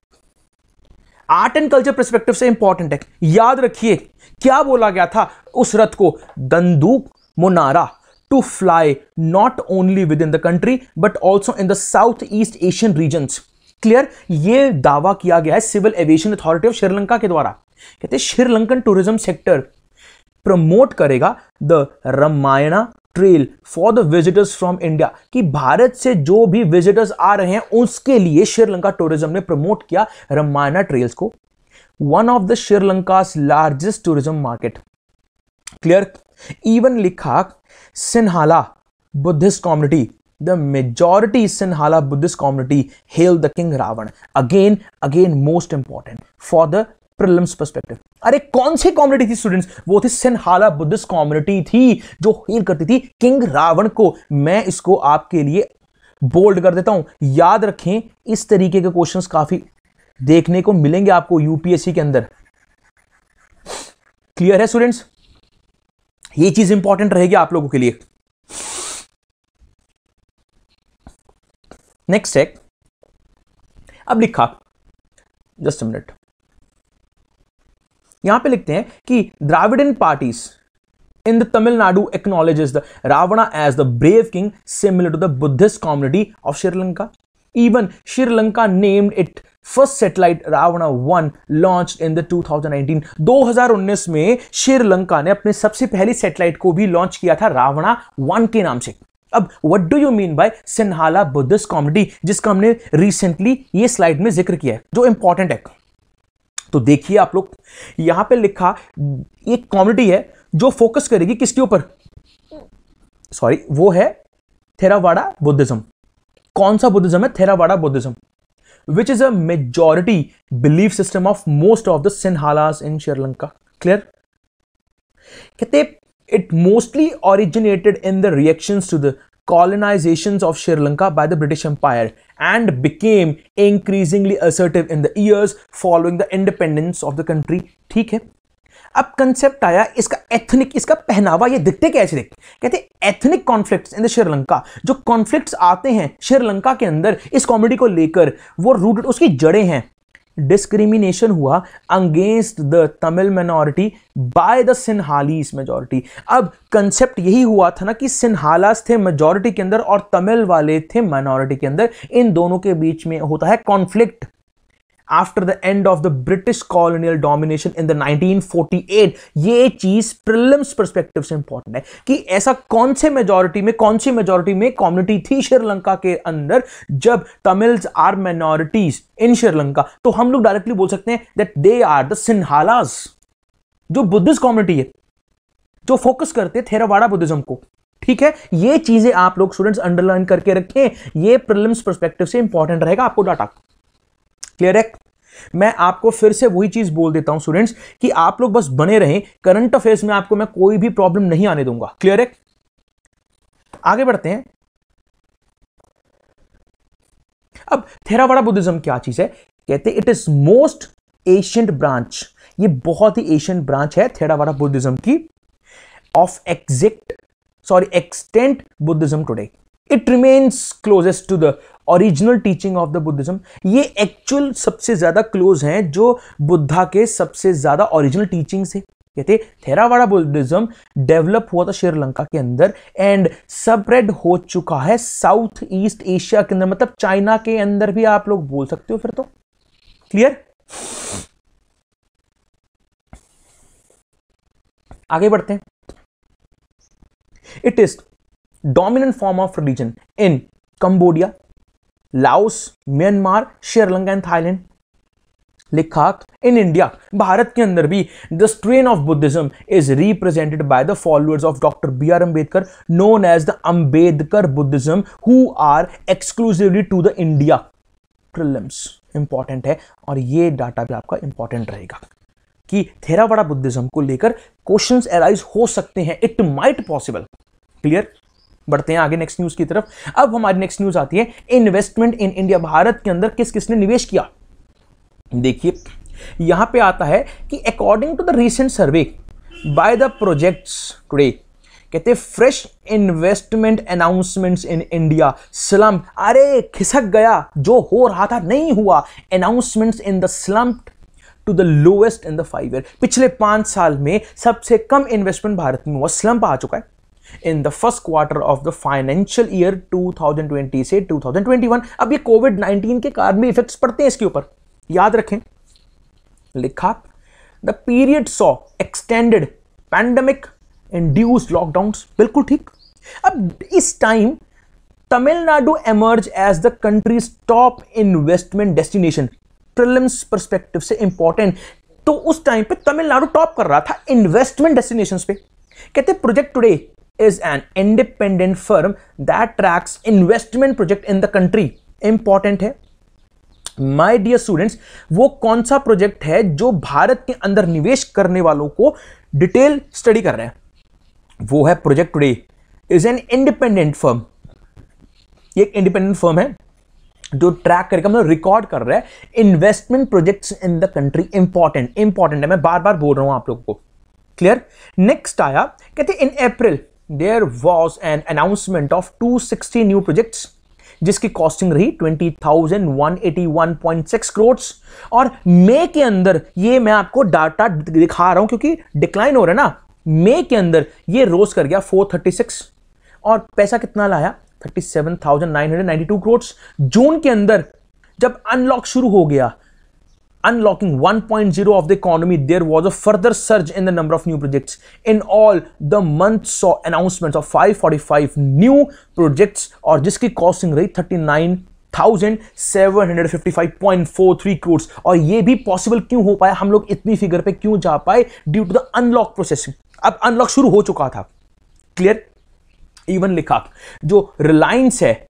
art and culture perspective से important है। याद रखिए क्या बोला गया था, उस रथ को Dandu Monara, to fly not only within the country but also in the south east Asian regions. Clear, ये दावा किया गया है civil aviation authority of Sri Lanka के द्वारा। कहते श्रीलंकन टूरिज्म सेक्टर प्रमोट करेगा the Ramayana trail for the visitors from India, कि भारत से जो भी विजिटर्स आ रहे हैं उसके लिए श्रीलंका टूरिज्म ने प्रमोट किया रामायणा ट्रेल्स को, one of the Sri Lanka's largest tourism market. Clear, even लिखा Sinhala Buddhist community, the majority Sinhala Buddhist community hail the King Ravan। Again, most important for the prelims perspective. अरे कौन सी कम्युनिटी थी स्टूडेंट्स? वो थी Sinhala Buddhist community थी जो hello करती थी किंग रावण को। मैं इसको आपके लिए बोल्ड कर देता हूं, याद रखें इस तरीके के क्वेश्चंस काफी देखने को मिलेंगे आपको यूपीएससी के अंदर। क्लियर है स्टूडेंट्स? ये चीज इंपॉर्टेंट रहेगी आप लोगों के लिए। नेक्स्ट है, अब लिखा जस्ट अ मिनट, यहां पे लिखते हैं कि Dravidian parties in the Tamil Nadu acknowledges the Ravana as the brave king similar to the Buddhist community of Sri Lanka. Even Sri Lanka named its first satellite Ravana 1 launched in the 2019. 2019 में श्री लंका ने अपने सबसे पहली satellite को भी launch किया था रावणा 1 के नाम से। अब what do you mean by Sinhala Buddhist community, जिसका हमने रिसेंटली ये स्लाइड में जिक्र किया है जो इंपॉर्टेंट है। तो देखिए आप लोग यहां पे लिखा एक कम्युनिटी है जो फोकस करेगी किसके ऊपर, सॉरी वो है थेरावाड़ा बुद्धिज्म। कौन सा बुद्धिज्म है? Theravada Buddhism, which is a majority belief system of most of the Sinhalas in Sri Lanka. Clear? कहते it mostly originated in the reactions to the colonizations of Sri Lanka by the British Empire and became increasingly assertive in the years following the independence of the country. ठीक है, अब concept आया इसका ethnic, इसका पहनावा। ये दिखते कैसे? देख कहते हैं ethnic conflicts in the Sri Lanka, जो कॉन्फ्लिक्ट्स आते हैं श्रीलंका के अंदर इस कॉम्युनिटी को लेकर, वो रूटेड, उसकी जड़ें हैं। डिस्क्रिमिनेशन हुआ against the Tamil minority by the Sinhalese majority. अब कंसेप्ट यही हुआ था ना कि सिन्हालास थे मेजॉरिटी के अंदर और तमिल वाले थे माइनॉरिटी के अंदर, इन दोनों के बीच में होता है conflict after the end of the British colonial domination in the 1948। ये चीज प्रीलिम्स पर्सपेक्टिव से इंपॉर्टेंट है कि ऐसा कौन से मेजॉरिटी में, कौन सी मेजॉरिटी में कम्युनिटी थी श्रीलंका के अंदर। जब Tamils are minorities in Sri Lanka, तो हम लोग डायरेक्टली बोल सकते हैं that they are the Sinhalas, जो बुद्धिस्ट कम्युनिटी है जो फोकस करते थेरावाड़ा बुद्धिज्म को। ठीक है, ये चीजें आप लोग स्टूडेंट्स अंडरलाइन करके रखें, ये प्रीलिम्स पर्सपेक्टिव से इंपॉर्टेंट रहेगा आपको डाटा। क्लियर है? मैं आपको फिर से वही चीज बोल देता हूं स्टूडेंट्स कि आप लोग बस बने रहें करंट अफेयर्स में, आपको मैं कोई भी प्रॉब्लम नहीं आने दूंगा। क्लियर है? आगे बढ़ते हैं। अब थेरावाड़ा बुद्धिज्म क्या चीज है? कहते it is most ancient branch, ये बहुत ही एशियंट ब्रांच है थेरावाड़ा बुद्धिज्म की, of extant Buddhism today. It remains closest to the original teaching of the Buddhism. ये एक्चुअल सबसे ज्यादा क्लोज हैं जो बुद्धा के सबसे ज्यादा ओरिजिनल टीचिंग से। कहते थेरावाड़ा बुद्धिज्म डेवलप हुआ था श्रीलंका के अंदर एंड सबरेड हो चुका है साउथ ईस्ट एशिया के अंदर, मतलब चाइना के अंदर भी आप लोग बोल सकते हो फिर तो। क्लियर? आगे बढ़ते हैं। It is dominant form of religion in Cambodia, Laos, Myanmar, Sri Lanka and Thailand. लिखा इन इंडिया, भारत के अंदर भी the strain of Buddhism is represented by the followers of doctor BR Ambedkar known as the Ambedkar Buddhism who are exclusively to the India. Prelims important है और ये data भी आपका important रहेगा कि थेरावाड़ा बुद्धिज्म को लेकर क्वेश्चंस अराइज हो सकते हैं, इट माइट पॉसिबल। क्लियर? बढ़ते हैं आगे नेक्स्ट न्यूज की तरफ। अब हमारी नेक्स्ट न्यूज आती है इन्वेस्टमेंट इन इंडिया, भारत के अंदर किस किसने निवेश किया। देखिए यहां पे आता है कि according to the recent survey by the projects today, कहते fresh investment announcements in India slum. अरे खिसक गया, जो हो रहा था नहीं हुआ। Announcements in the slum to the lowest in the 5 year. पिछले 5 साल में सबसे कम इन्वेस्टमेंट भारत में हुआ, स्लम आ चुका है। In the first quarter of the financial year 2020 से 2021, अब ये COVID-19 के कारण भी इफेक्ट्स पड़ते हैं इसके ऊपर, याद रखें। लिखा the period saw extended pandemic induced lockdowns, बिल्कुल ठीक। अब इस time Tamil Nadu emerged as the country's top investment destination, prelims perspective से important। तो उस टाइम पे तमिलनाडु टॉप कर रहा था इन्वेस्टमेंट डेस्टिनेशन पे। कहते project today is an independent firm that tracks investment project in the country, important है। माय डियर स्टूडेंट्स, वो कौन सा प्रोजेक्ट है जो भारत के अंदर निवेश करने वालों को डिटेल स्टडी कर रहे हैं? वो है project today. Is an independent firm, ये एक इंडिपेंडेंट फर्म है जो ट्रैक करके मतलब रिकॉर्ड कर रहा है investment projects in the country. Important है, मैं बार बार बोल रहा हूं आप लोगों को। क्लियर। नेक्स्ट आया, कहते in April there was an announcement of 260 new projects जिसकी कॉस्टिंग रही 20,181.6 करोड़। और मई के अंदर ये मैं आपको डाटा दिखा रहा हूं क्योंकि डिक्लाइन हो रहा है ना। मई के अंदर ये रोज कर गया 436 और पैसा कितना लाया 37,992 करोड़। जून के अंदर जब अनलॉक शुरू हो गया, unlocking 1.0 of the economy, there was a further surge in the number of new projects. In all the month saw announcements of 545 new projects और जिसकी कॉस्टिंग रही 39,755.43 करोड़। और ये भी पॉसिबल क्यों हो पाया, हम लोग इतनी फिगर पे क्यों जा पाए, due to the unlock processing. अब अनलॉक शुरू हो चुका था। क्लियर। इवन लिखा जो रिलायंस है,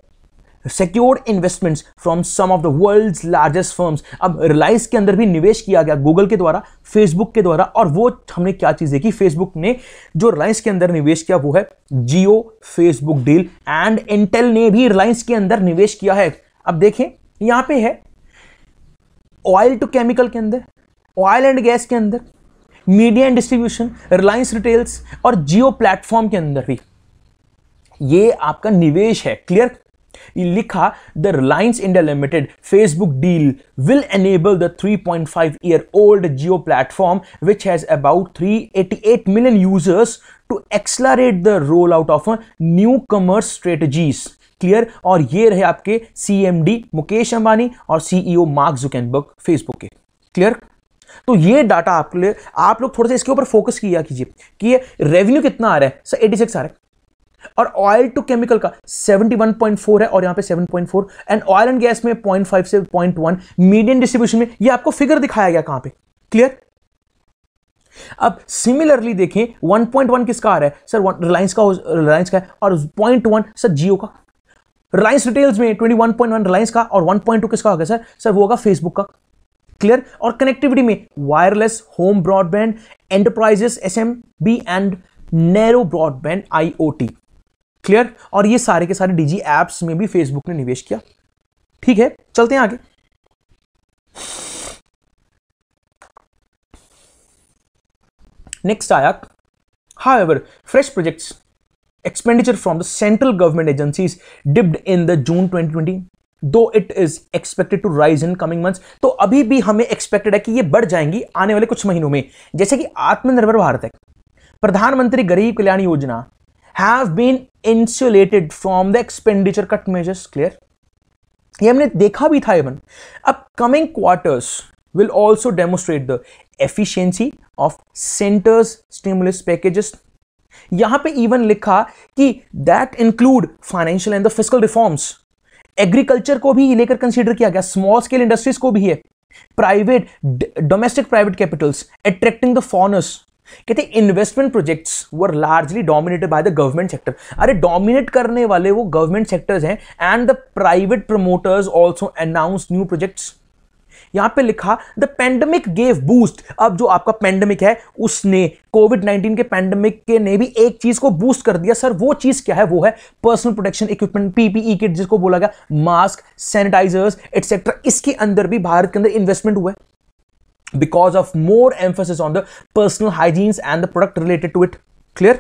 Secured investments from some of the world's largest firms। अब रिलायंस के अंदर भी निवेश किया गया गूगल के द्वारा, फेसबुक के द्वारा। और वो हमने क्या चीज देखी, फेसबुक ने जो रिलायंस के अंदर निवेश किया वो है Jio Facebook deal. And Intel ने भी रिलायंस के अंदर निवेश किया है। अब देखें यहां पे है ऑयल टू केमिकल के अंदर, ऑयल एंड गैस के अंदर, media and distribution, Reliance retails और जियो प्लेटफॉर्म के अंदर भी ये आपका निवेश है। क्लियर। लिखा the Reliance India limited Facebook deal will enable the 3.5-year-old Jio platform which has about 388 million users to accelerate the roll out of new commerce strategies. Clear. और ये रहे आपके सीएमडी मुकेश अंबानी और सीईओ मार्क जुकरबर्ग फेसबुक के। Clear. तो ये data आपके लिए, आप लोग थोड़ा सा इसके ऊपर फोकस किया कीजिए कि रेवेन्यू कितना आ रहा है, सर 86 आ रहा है। और ऑयल टू केमिकल का 71.4 है और यहां पे 7.4, एंड ऑयल एंड गैस में 0.5 से 0.1, मीडियम डिस्ट्रीब्यूशन में। ये आपको फिगर दिखाया गया कहां पे। क्लियर। अब सिमिलरली देखें 1.1 किसका आ रहा है, सर रिलायंस का है, और 0.1 सर जियो का। रिलायंस रिटेल्स में 21.1 रिलायंस का और 1.2 किसका होगा सर वो होगा फेसबुक का। क्लियर। और कनेक्टिविटी में wireless, home broadband, enterprises, SMB and narrow broadband, IoT. Clear. और ये सारे के सारे डीजी एप्स में भी फेसबुक ने निवेश किया। ठीक है, चलते हैं आगे। नेक्स्ट आया, however fresh projects expenditure from the central government agencies dipped in the June 2020 though it is expected to rise in coming months. तो अभी भी हमें एक्सपेक्टेड है कि ये बढ़ जाएंगी आने वाले कुछ महीनों में। जैसे कि आत्मनिर्भर भारत है, प्रधानमंत्री गरीब Kalyan Yojana have been insulated from the expenditure cut measures। clear। ये हमने देखा भी था इवन। अब coming quarters will also demonstrate the efficiency of center's stimulus packages। यहां पे even लिखा कि that include financial and the fiscal reforms। agriculture को भी लेकर consider किया गया, small scale industries को भी है, private domestic private capitals attracting the foreigners। कहते investment projects were largely dominated by the government sector. अरे डोमिनेट करने वाले वो गवर्नमेंट सेक्टर्स हैं। And the private promoters also announce new projects. यहां पे लिखा द पेंडेमिक गेव बूस्ट। अब जो आपका पेंडेमिक है उसने, कोविड-19 के पेंडेमिक के ने भी एक चीज को बूस्ट कर दिया। सर वो चीज क्या है, वो है personal protection equipment, PPE kit जिसको बोला गया, मास्क, सैनिटाइजर्स एटसेट्रा। इसके अंदर भी भारत के अंदर इन्वेस्टमेंट हुआ है because of more emphasis on the personal hygiene and the product related to it। clear।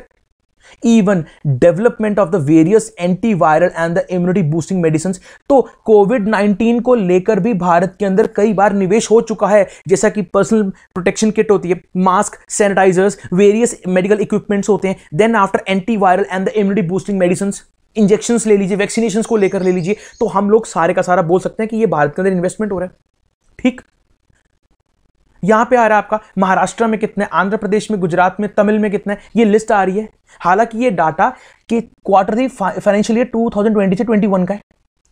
even development of the various antiviral and the immunity boosting medicines। तो COVID-19 को लेकर भी भारत के अंदर कई बार निवेश हो चुका है, जैसा कि personal protection kit होती है, mask, sanitizers, various medical equipments होते हैं, then after antiviral and the immunity boosting medicines, injections ले लीजिए, vaccinations को लेकर ले लीजिए। तो हम लोग सारे का सारा बोल सकते हैं कि ये भारत के अंदर इन्वेस्टमेंट हो रहा है। ठीक। यहां पे आ रहा है आपका महाराष्ट्र में कितना है, आंध्र प्रदेश में, गुजरात में, तमिल में कितना है, ये लिस्ट आ रही है। हालांकि ये डाटा के क्वार्टर थ्री फाइनेंशियल ईयर 2020 से 2021 का है।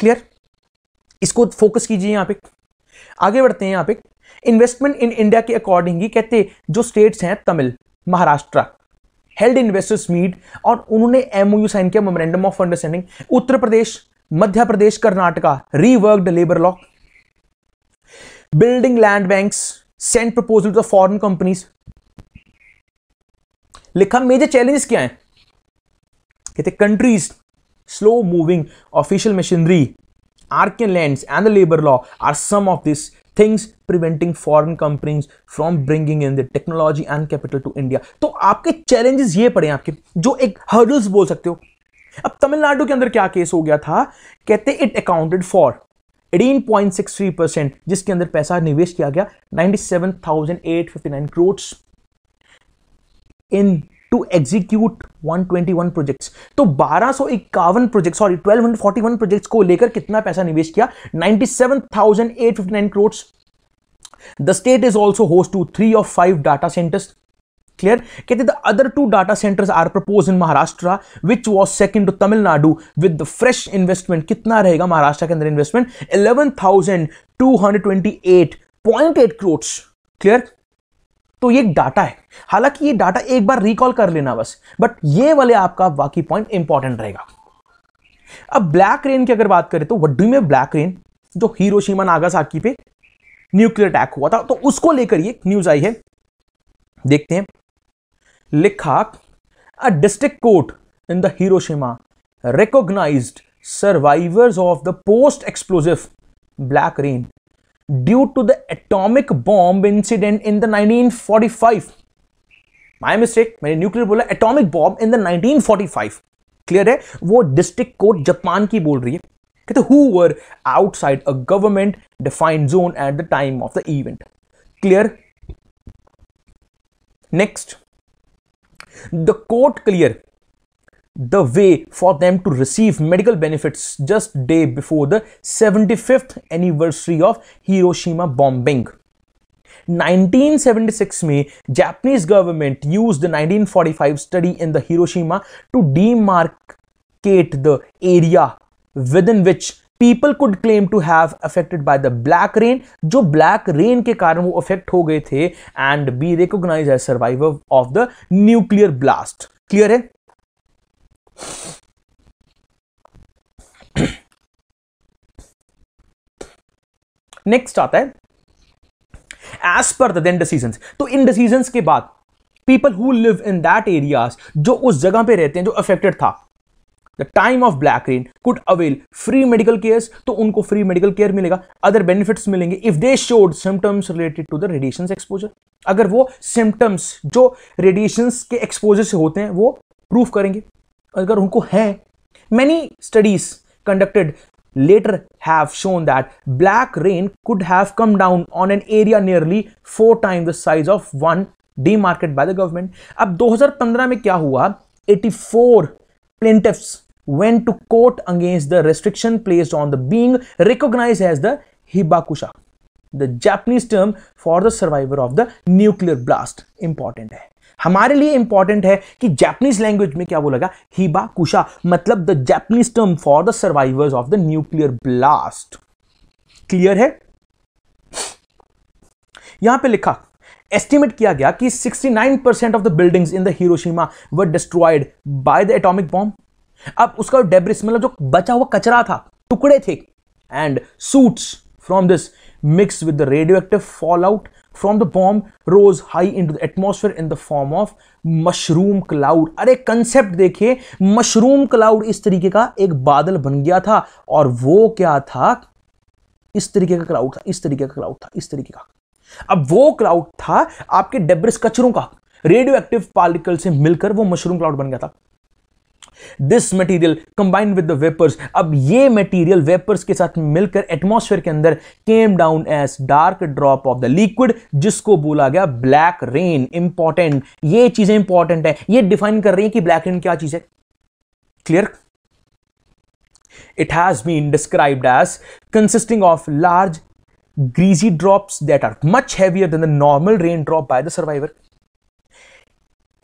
क्लियर। इसको फोकस कीजिए। यहां पे आगे बढ़ते हैं। यहां पे इन्वेस्टमेंट इन इंडिया के अकॉर्डिंग ही कहते जो स्टेट्स हैं Tamil, Maharashtra held investors meet और उन्होंने एमओयू साइन किया, memorandum of understanding. Uttar Pradesh, Madhya Pradesh, Karnataka reworked labour law. building land banks, sent proposals to foreign companies. लिखा मेजर चैलेंजेस क्या हैं? कहते countries, slow moving official machinery, Arcane lands and the labor law are some of these things preventing foreign companies from bringing in the technology and capital to India. तो आपके challenges ये पड़े हैं आपके, जो एक hurdles बोल सकते हो. अब तमिलनाडु के अंदर क्या केस हो गया था, कहते इट अकाउंटेड फॉर 18.63%, जिसके अंदर पैसा निवेश किया गया 97,859 crore in to execute 121 projects. तो 1241 प्रोजेक्ट्स को लेकर कितना पैसा निवेश किया, 97,859 crore. The state is also host to 3 of 5 data centres. Clear? कहते the other 2 data centers are proposed in Maharashtra, which was second to Tamil Nadu with the fresh investment. कितना रहेगा महाराष्ट्र के अंदर इन्वेस्टमेंट, 11,228.8 करोड़. क्लियर? तो ये डाटा है, हालांकि ये डाटा एक बार रिकॉल कर लेना बस, बट ये वाले आपका बाकी पॉइंट इंपॉर्टेंट रहेगा. अब ब्लैक रेन की अगर बात करें तो what do you mean black rain, जो हिरोशिमा नागासाकी पे न्यूक्लियर अटैक हुआ था, तो उसको लेकर ये न्यूज आई है. देखते हैं, लिखा a district court in the Hiroshima recognised survivors of the post explosive black rain due to the atomic bomb incident in the 1945. My mistake, मैंने न्यूक्लियर बोला, atomic bomb in the 1945. Clear है? वो district court Japan की बोल रही है. कहते who were outside a government defined zone at the time of the event. Clear? Next, the court cleared the way for them to receive medical benefits just day before the 75th anniversary of Hiroshima bombing. 1976 में Japanese government used the 1945 study in the Hiroshima to demarcate the area within which people could claim to have affected by the black rain, जो black rain के कारण वो affect हो गए थे, and be recognized as survivor of the nuclear blast. Clear है? Next आता है, as per the then decisions. तो इन decisions के बाद people who live in that areas, जो उस जगह पे रहते हैं जो affected था The time of black rain could avail free medical care, तो उनको free medical care मिलेगा, other benefits मिलेंगे if they showed symptoms related to the radiations exposure. अगर वो symptoms जो radiations के exposure से होते हैं वो proof करेंगे अगर उनको है. Many studies conducted later have shown that black rain could have come down on an area nearly 4 times the size of one demarcated by the government. अब 2015 में क्या हुआ, 84 plaintiffs went to court against the restriction placed on the being recognized as the Hibakusha, the Japanese term for the survivor of the nuclear blast. Important है हमारे लिए, important है कि Japanese language में क्या बोलेगा, Hibakusha, मतलब the Japanese term for the survivors of the nuclear blast. Clear है? यहां पे लिखा एस्टिमेट किया गया कि 69% of the buildings in the Hiroshima were destroyed by the atomic bomb. अब उसका डेब्रिस मतलब जो बचा हुआ कचरा था, टुकड़े थे, and soots from this mix with the radioactive fallout from the bomb rose high into the atmosphere in the form of mushroom cloud. अरे कंसेप्ट देखिए, मशरूम क्लाउड इस तरीके का एक बादल बन गया था, और वो क्या था, इस तरीके का क्लाउड था, इस तरीके का क्लाउड था, इस तरीके का. अब वो क्लाउड था आपके डेब्रिस कचरों का, रेडियो एक्टिव पार्टिकल से मिलकर वो मशरूम क्लाउड बन गया था. This material combined with the vapours, अब ये मटेरियल वेपर्स के साथ मिलकर एटमॉस्फेयर के अंदर came down as dark drop of the liquid, जिसको बोला गया ब्लैक रेन. इंपॉर्टेंट, ये चीजें इंपॉर्टेंट है, ये डिफाइन कर रही है कि ब्लैक रेन क्या चीज है. Clear? It has been described as consisting of large greasy drops that are much heavier than the normal raindrop by the survivor.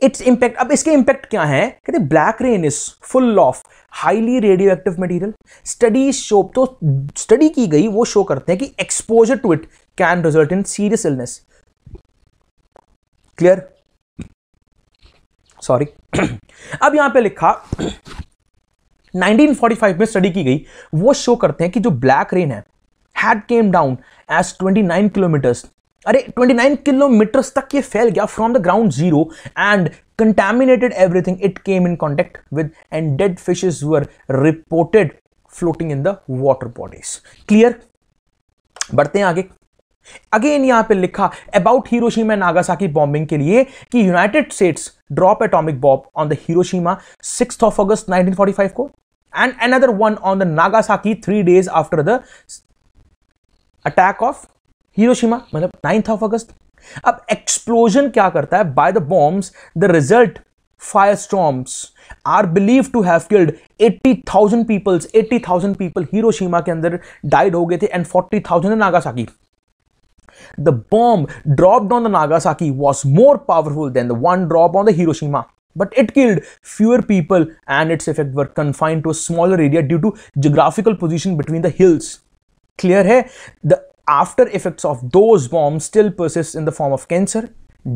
Its impact, अब इसके impact क्या है, कहते black rain is full of highly radioactive material. Studies show, तो study की गई वो show करते हैं कि exposure to it can result in serious illness. Clear? Sorry. अब यहाँ पे लिखा 1945 में study की गई वो show करते हैं कि जो black rain है had came down as 29 kilometers. अरे 29 किलोमीटर्स तक ये फैल गया from the ground zero and contaminated everything it came in contact with and dead fishes were reported floating in the water bodies. Clear, बढ़ते हैं आगे. Again यहां पे लिखा about Hiroshima and Nagasaki bombing के लिए कि United States drop atomic bomb on the Hiroshima 6 अगस्त 1945 को and another one on the Nagasaki 3 days after the attack of Hiroshima, मतलब 9 अगस्त. अब एक्सप्लोजन क्या करता है by the bombs, the result fire storms are believe to have killed 80,000 peoples. 80,000 people Hiroshima के अंदर died हो गए थे and 40,000 in Nagasaki. The bomb dropped on the Nagasaki was more powerful than the one dropped on the Hiroshima, but it killed fewer people and its effects were confined to a smaller area due to geographical position between the hills. Clear है? The after effects of those bombs still persist in the form of cancer,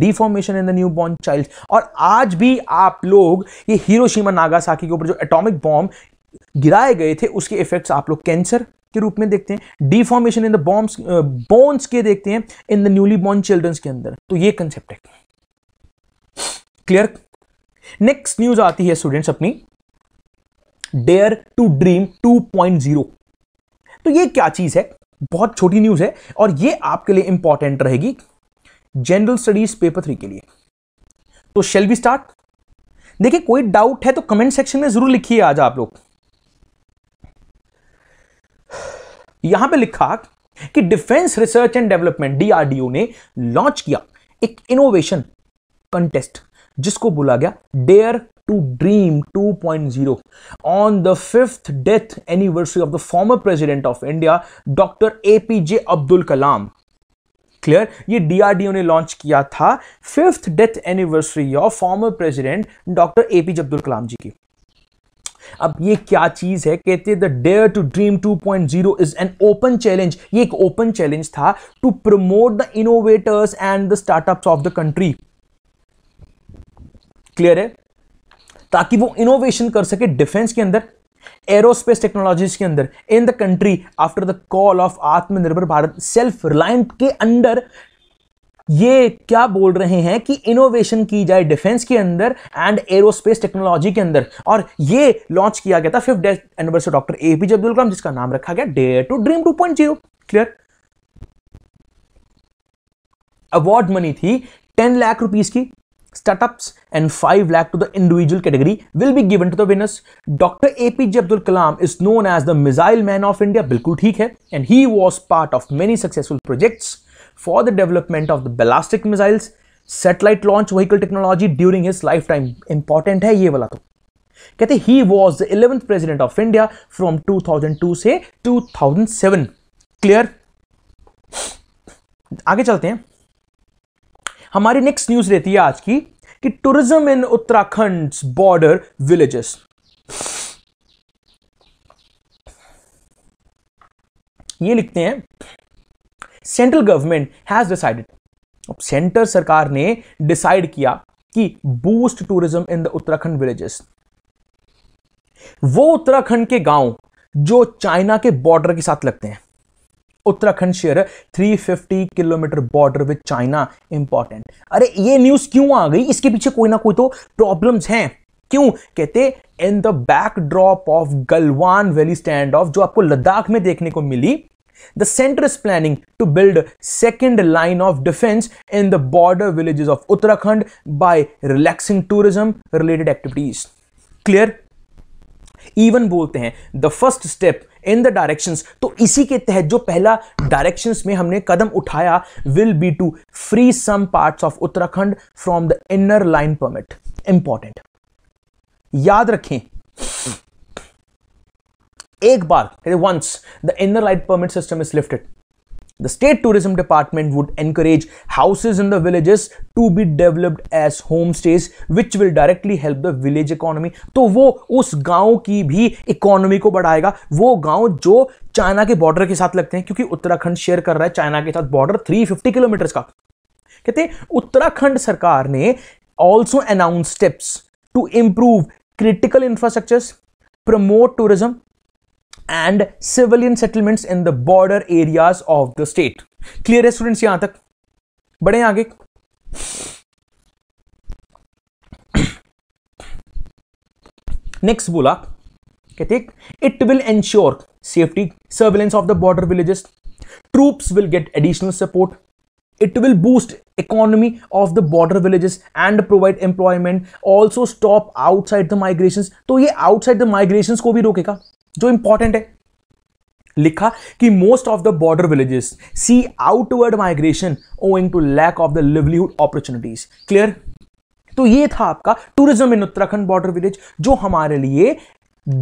deformation in the newborn child. और आज भी आप लोग ये Hiroshima Nagasaki के ऊपर जो एटॉमिक बॉम्ब गिराए गए थे उसके इफेक्ट्स आप लोग कैंसर के रूप में देखते हैं, deformation in the bombs bones के देखते हैं in the newly born childrens के अंदर. तो ये कंसेप्ट है. क्लियर. नेक्स्ट न्यूज आती है स्टूडेंट्स अपनी डेयर टू ड्रीम 2.0. तो ये क्या चीज है, बहुत छोटी न्यूज है और ये आपके लिए इंपॉर्टेंट रहेगी जनरल स्टडीज पेपर 3 के लिए. तो शैल वी स्टार्ट. देखिए कोई डाउट है तो कमेंट सेक्शन में जरूर लिखिए आज आप लोग. यहां पे लिखा कि defence research and development DRDO ने लॉन्च किया एक इनोवेशन कंटेस्ट जिसको बोला गया dare to dream 2.0 on the 5th death anniversary of the former president of India doctor APJ Abdul Kalam. Clear, ये डीआरडीओ ने लॉन्च किया था 5th death anniversary of former president doctor APJ Abdul Kalam ji की. अब ये क्या चीज है, कहते the dare to dream 2.0 is an open challenge. ये एक ओपन चैलेंज था to promote the innovators and the startups of the country. Clear है, ताकि वो इनोवेशन कर सके डिफेंस के अंदर, एरोस्पेस टेक्नोलॉजीज के अंदर in the country after the call of Atmanirbhar Bharat self reliant के अंदर. ये क्या बोल रहे हैं कि इनोवेशन की जाए डिफेंस के अंदर एंड एरोस्पेस टेक्नोलॉजी के अंदर. और ये लॉन्च किया गया था 5th death anniversary doctor APJ Abdul Kalam, जिसका नाम रखा गया dare to dream 2.0. Clear, award money थी 10 लाख रुपीज की. Startups and 5 lakh to the individual category will be given to the winners. Doctor APJ Abdul Kalam is known as the missile man of India, बिल्कुल ठीक है, and he was part of many successful projects for the development of the ballistic missiles, satellite launch vehicle technology during his lifetime. important है ये वाला. तो कहते he was the 11th president of India from 2002 से 2007. clear, आगे चलते हैं. हमारी next news रहती है आज की कि tourism in Uttarakhand's border villages. ये लिखते हैं सेंट्रल गवर्नमेंट हैज डिसाइडेड. अब सेंटर सरकार ने डिसाइड किया कि boost tourism in the Uttarakhand villages. वो उत्तराखंड के गांव जो चाइना के बॉर्डर के साथ लगते हैं. Uttarakhand share 350 kilometre border with China, important. अरे ये न्यूज क्यों आ गई, इसके पीछे कोई ना कोई तो प्रॉब्लम्स हैं. क्यों, कहते in the backdrop of Galwan valley stand off जो आपको लद्दाख में देखने को मिली, the center is planning to build a second line of defense in the border villages of Uttarakhand by relaxing tourism related activities. clear, even बोलते हैं the first step in the directions. तो इसी के तहत जो पहला directions में हमने कदम उठाया will be to free some parts of Uttarakhand from the inner line permit. important, याद रखें एक बार, once the inner line permit system is lifted, the state tourism department would encourage houses in the villages to be developed as homestays, which will directly help the village economy. तो वो उस गांव की भी economy को बढ़ाएगा, वो गांव जो चाइना के बॉर्डर के साथ लगते हैं, क्योंकि उत्तराखंड शेयर कर रहा है चाइना के साथ बॉर्डर 350 किलोमीटर का. कहते हैं उत्तराखंड सरकार ने also announce steps to improve critical infrastructure, promote tourism and civilian settlements in the border areas of the state. Clear है students? यहां तक बढ़े आगे. नेक्स्ट बोला कहते it will ensure safety surveillance of the border villages, troops will get additional support, it will boost economy of the border villages and provide employment, also stop outside the migrations. तो ये outside the migrations को भी रोकेगा जो important है. लिखा कि most of the border villages see outward migration owing to lack of the livelihood opportunities. clear? तो ये था आपका tourism in Uttarakhand border village जो हमारे लिए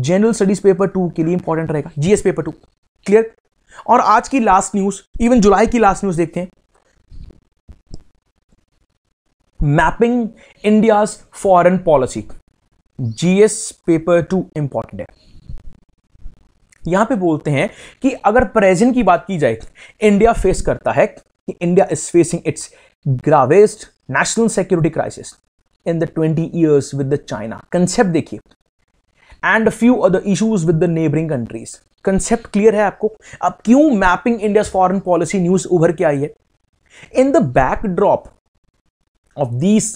general studies paper 2 के लिए important रहेगा, GS paper 2. clear? और आज की last news, even जुलाई की last news देखते हैं. Mapping India's foreign policy, GS paper 2 important है. यहां पे बोलते हैं कि अगर प्रेजेंट की बात की जाए, इंडिया फेस करता है कि India is facing its gravest national security crisis in the 20 years with the China. Concept देखिए, and few other issues with the neighbouring countries. Concept clear है आपको? अब क्यों mapping India's foreign policy news उभर के आई है? In the backdrop of these,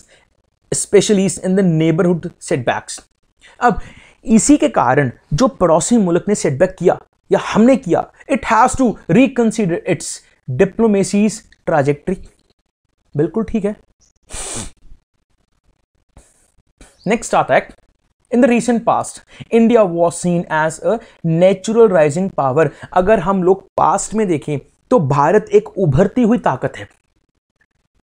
especially in the neighborhood setbacks. अब इसी के कारण जो पड़ोसी मुल्क ने सेटबैक किया या हमने किया, it has to reconsider its diplomacy's trajectory. बिल्कुल ठीक है. Next आता है, in the recent past, India was seen as a natural rising power. अगर हम लोग पास्ट में देखें तो भारत एक उभरती हुई ताकत है.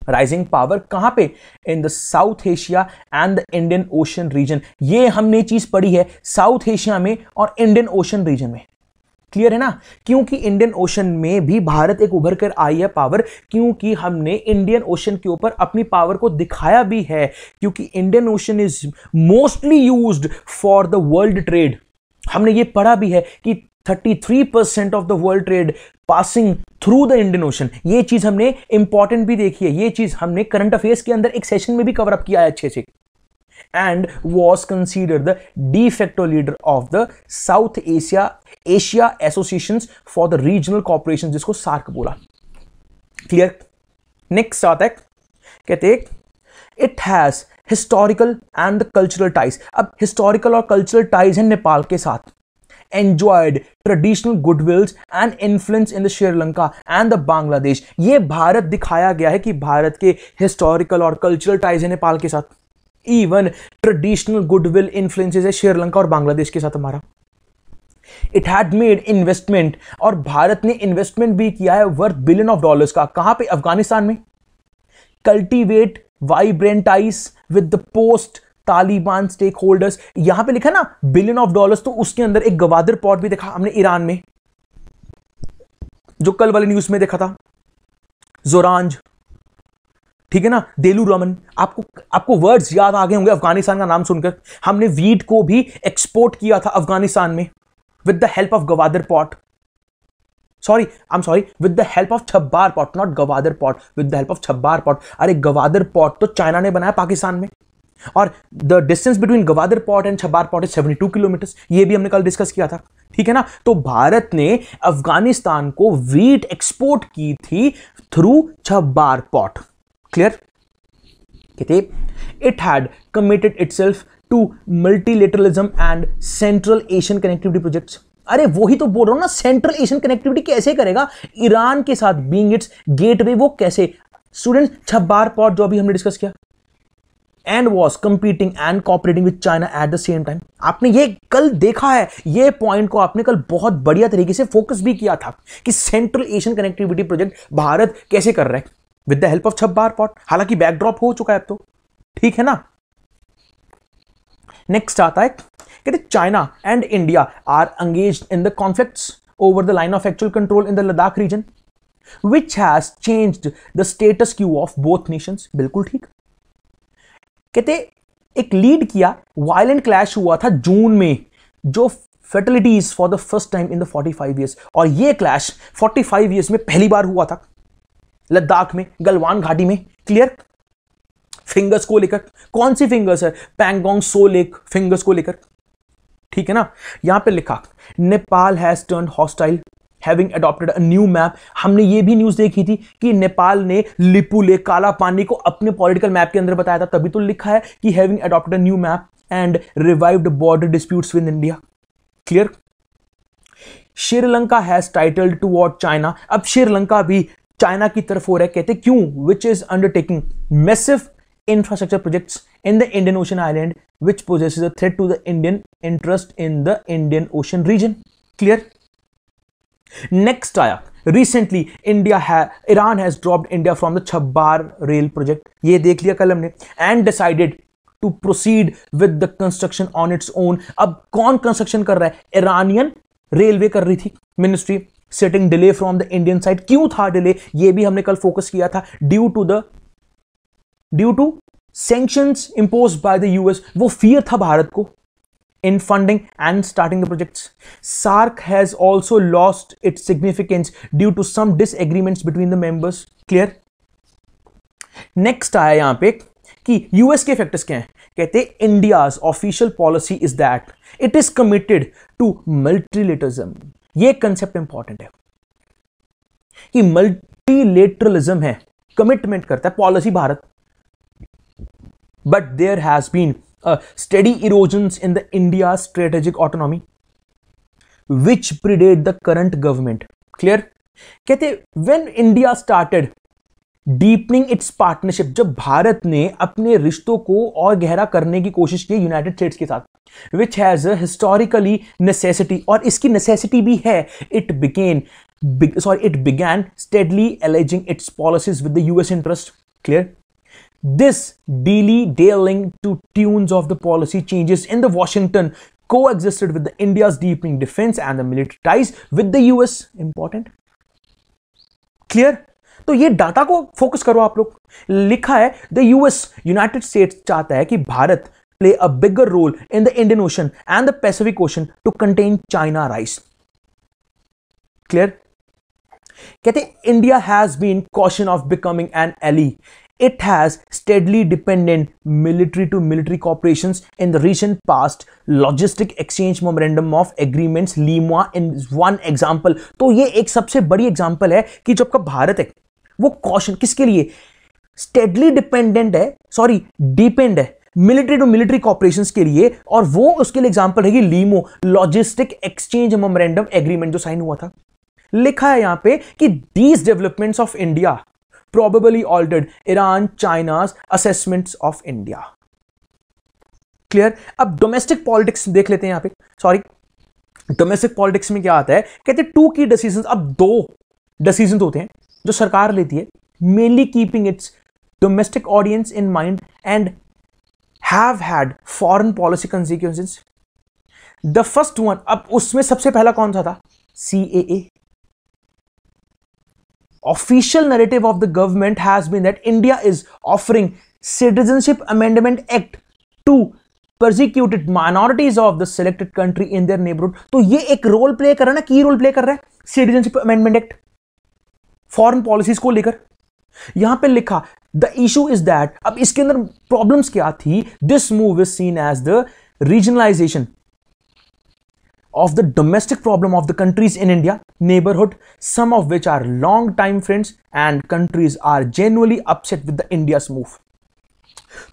राइजिंग पावर कहां पे? In the South Asia and the Indian Ocean region. ये हमने चीज पढ़ी है, साउथ एशिया में और इंडियन ओशन रीजन में. क्लियर है ना? क्योंकि इंडियन ओशन में भी भारत एक उभर कर आई है पावर, क्योंकि हमने इंडियन ओशन के ऊपर अपनी पावर को दिखाया भी है, क्योंकि Indian Ocean is mostly used for the world trade. हमने ये पढ़ा भी है कि 33% of the world trade passing through the Indian Ocean. ये चीज हमने इंपॉर्टेंट भी देखी है, ये चीज हमने करंट अफेयर्स के अंदर एक सेशन में भी कवर अप किया है अच्छे से. And was considered the de facto leader of the South Asia association for the regional corporation, जिसको सार्क बोला. क्लियर? नेक्स्ट आता है, कहते it has historical and the cultural ties. अब हिस्टोरिकल और कल्चरल टाइज है नेपाल के साथ. Enjoyed traditional goodwills and influence in the Sri Lanka and the Bangladesh. ये भारत दिखाया गया है कि भारत के historical और cultural ties है नेपाल के साथ. Even traditional goodwill influences है श्रीलंका और बांग्लादेश के साथ हमारा. It had made investment, और भारत ने investment भी किया है worth $billions का. कहाँ पे? अफगानिस्तान में. Cultivate vibrant ties with the post Taliban stakeholders. यहां पे लिखा ना $billions, तो उसके अंदर एक गवादर पोर्ट भी देखा हमने ईरान में, जो कल वाले न्यूज में देखा था. जोरांज, ठीक है ना, देलू रमन. आपको वर्ड्स याद आ गए होंगे अफगानिस्तान का नाम सुनकर. हमने वीट को भी एक्सपोर्ट किया था अफगानिस्तान में with the help of Gwadar port. Sorry, I am sorry, with the help of Chabahar port, not Gwadar port, with the help of Chabahar port. अरे गवादर पोर्ट तो चाइना ने बनाया पाकिस्तान में, और the distance between Gwadar port and Chabahar port is 72 kilometres. ये भी हमने कल डिस्कस किया था, ठीक है ना. तो भारत ने अफगानिस्तान को वीट एक्सपोर्ट की थी थ्रू छब्बार पोर्ट. क्लियर? कहते it had committed itself to multilateralism and central Asian connectivity projects. अरे वही तो बोल रहा हूं ना, सेंट्रल एशियन कनेक्टिविटी कैसे करेगा ईरान के साथ, बीइंग इट्स गेटवे. वो कैसे स्टूडेंट? छब्बार पोर्ट जो अभी हमने डिस्कस किया. And was competing and cooperating with China at the same time. आपने ये कल देखा है, ये पॉइंट को आपने कल बहुत बढ़िया तरीके से फोकस भी किया था कि central Asian connectivity project Bharat कैसे कर रहा है with the help of Chabahar port. हालांकि बैकड्रॉप हो चुका है अब तो, ठीक है ना. नेक्स्ट आता है, कहते China and India are engaged in the conflicts over the line of actual control in the Ladakh region which has changed the status quo of both nations. बिल्कुल ठीक. कहते एक लीड किया, वायलेंट क्लैश हुआ था जून में, जो fatalities for the first time in the 45 years, और ये क्लैश 45 years में पहली बार हुआ था लद्दाख में, गलवान घाटी में. क्लियर? फिंगर्स को लेकर. कौन सी फिंगर्स है? पैंगोंग सो लेक फिंगर्स को लेकर. ठीक है ना। यहाँ पे लिखा Nepal has turned hostile having adopted a new map. हमने ये भी न्यूज देखी थी कि नेपाल ने लिपुले काला पानी को अपने पॉलिटिकल मैप के अंदर बताया था, तभी तो लिखा है कि having adopted a new map and revived border disputes with India. Clear. Sri Lanka has titled toward China. अब श्रीलंका भी चाइना की तरफ हो रहा है, कहते क्यों, which is undertaking massive infrastructure projects in the Indian Ocean island which poses a threat to the Indian interest in the Indian Ocean region. Clear. Next आया recently Iran has dropped India from the Chabahar rail project. ये देख लिया कल हमने and decided to proceed with the construction on its own. अब कौन construction कर रहा है? Iranian railway कर रही थी ministry, setting delay from the Indian side. क्यों था delay? ये भी हमने कल focus किया था, due to sanctions imposed by the US. वो fear था भारत को in funding and starting the projects. SAARC has also lost its significance due to some disagreements between the members. Clear. Next आया यहाँ पे कि US के factors क्या हैं, कहते India's official policy is that it is committed to multilateralism. ये concept important है कि multilateralism है, commitment करता है policy Bharat, but there has been a steady erosions in the India's strategic autonomy which predate the current government. Clear. कहते when India started deepening its partnership, जब भारत ने अपने रिश्तों को और गहरा करने की कोशिश की यूनाइटेड स्टेट्स के साथ, which has a historically necessity, और इसकी necessity भी है, it began steadily alleging its policies with the US interest. Clear. This dilly-dallying to tunes of the policy changes in the Washington coexisted with the India's deepening defense and the military ties with the US. Important. Clear. तो ये data को focus करो आप लोग। लिखा है the US United states चाहता है कि भारत play a bigger role in the Indian Ocean and the Pacific Ocean to contain China rise. Clear. कहते India has been caution of becoming an ally. It has steadily dependent military to military cooperations in the recent past. Logistic exchange memorandum of agreements LIMA is one example. तो ये एक सबसे बड़ी example है कि जो आपका भारत है वो कॉशन किसके लिए स्टेडली डिपेंडेंट है, सॉरी डिपेंड है मिलिट्री टू मिलिट्री कॉपरेशंस के लिए, और वो उसके लिए एग्जाम्पल है कि LIMA logistic exchange memorandum agreement जो साइन हुआ था। लिखा है यहाँ पे कि these developments of India probably altered Iran China's assessments of India. Clear. अब domestic politics देख लेते हैं यहाँ पे, सॉरी domestic politics में क्या आता है, कहते हैं 2 key decisions. अब 2 decisions होते हैं जो सरकार लेती है, mainly keeping its domestic audience in mind and have had foreign policy consequences. The first one, अब उसमें सबसे पहला कौन सा था? CAA. Official narrative of the government has been that India is offering Citizenship Amendment Act to persecuted minorities of the selected country in their neighborhood. तो ये एक रोल प्ले कर रहा है ना, की रोल प्ले कर रहा है citizenship amendment act foreign policies को लेकर। यहां पे लिखा द इशू इज दैट, अब इसके अंदर प्रॉब्लम्स क्या थी, this move is seen as the regionalisation of the domestic problem of the countries in India neighborhood, some of which are long time friends and countries are genuinely upset with the India's move.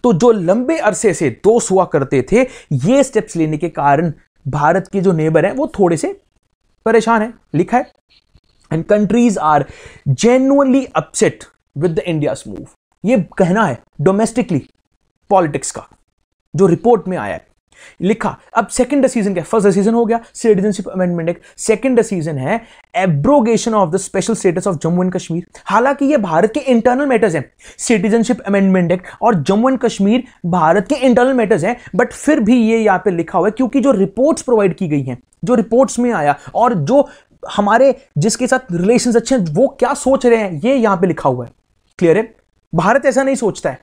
तो जो लंबे अरसे से दोस्त हुआ करते थे, ये स्टेप्स लेने के कारण भारत के जो नेबर हैं वो थोड़े से परेशान हैं। लिखा है and countries are genuinely upset with the India's move. ये कहना है domestically politics का जो रिपोर्ट में आया है। लिखा अब सेकंड डिसीजन क्या, फर्स्ट डिसीजन हो गया citizenship amendment act, second decision है abrogation of the special status of Jammu and Kashmir. हालांकि ये भारत के इंटरनल मैटर्स हैं, सिटीजनशिप अमेंडमेंट एक्ट और जम्मू एंड कश्मीर भारत के इंटरनल मैटर्स हैं, बट फिर भी ये यहां पे लिखा हुआ है क्योंकि जो रिपोर्ट्स प्रोवाइड की गई हैं, जो रिपोर्ट्स में आया और जो हमारे जिसके साथ रिलेशंस अच्छे हैं वो क्या सोच रहे हैं, ये यहां पे लिखा हुआ है। क्लियर है, भारत ऐसा नहीं सोचता है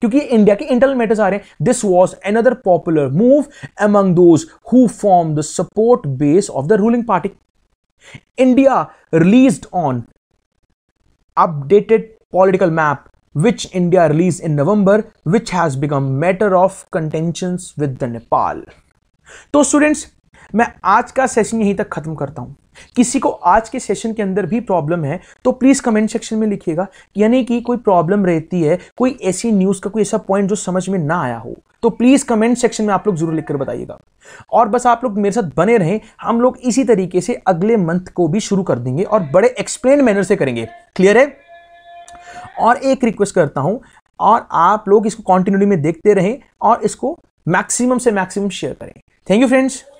क्योंकि इंडिया के इंटरनल मैटर्स आ रहे हैं। This was another popular move among those who form the support base of the ruling party. India released on updated political map which India release in November which has become matter of contentions with the Nepal. तो students मैं आज का session यहीं तक खत्म करता हूं। किसी को आज के सेशन के अंदर भी प्रॉब्लम है तो प्लीज कमेंट सेक्शन में लिखिएगा, यानी कि कोई प्रॉब्लम रहती है, कोई ऐसी न्यूज का कोई ऐसा पॉइंट जो समझ में ना आया हो तो प्लीज कमेंट सेक्शन में आप लोग जरूर लिखकर बताइएगा। और बस आप लोग मेरे साथ बने रहें, हम लोग इसी तरीके से अगले मंथ को भी शुरू कर देंगे और बड़े एक्सप्लेन मैनर से करेंगे। क्लियर है? और एक रिक्वेस्ट करता हूं, और आप लोग इसको कॉन्टिन्यूटी में देखते रहें और इसको मैक्सिमम से मैक्सिमम शेयर करें। Thank you friends.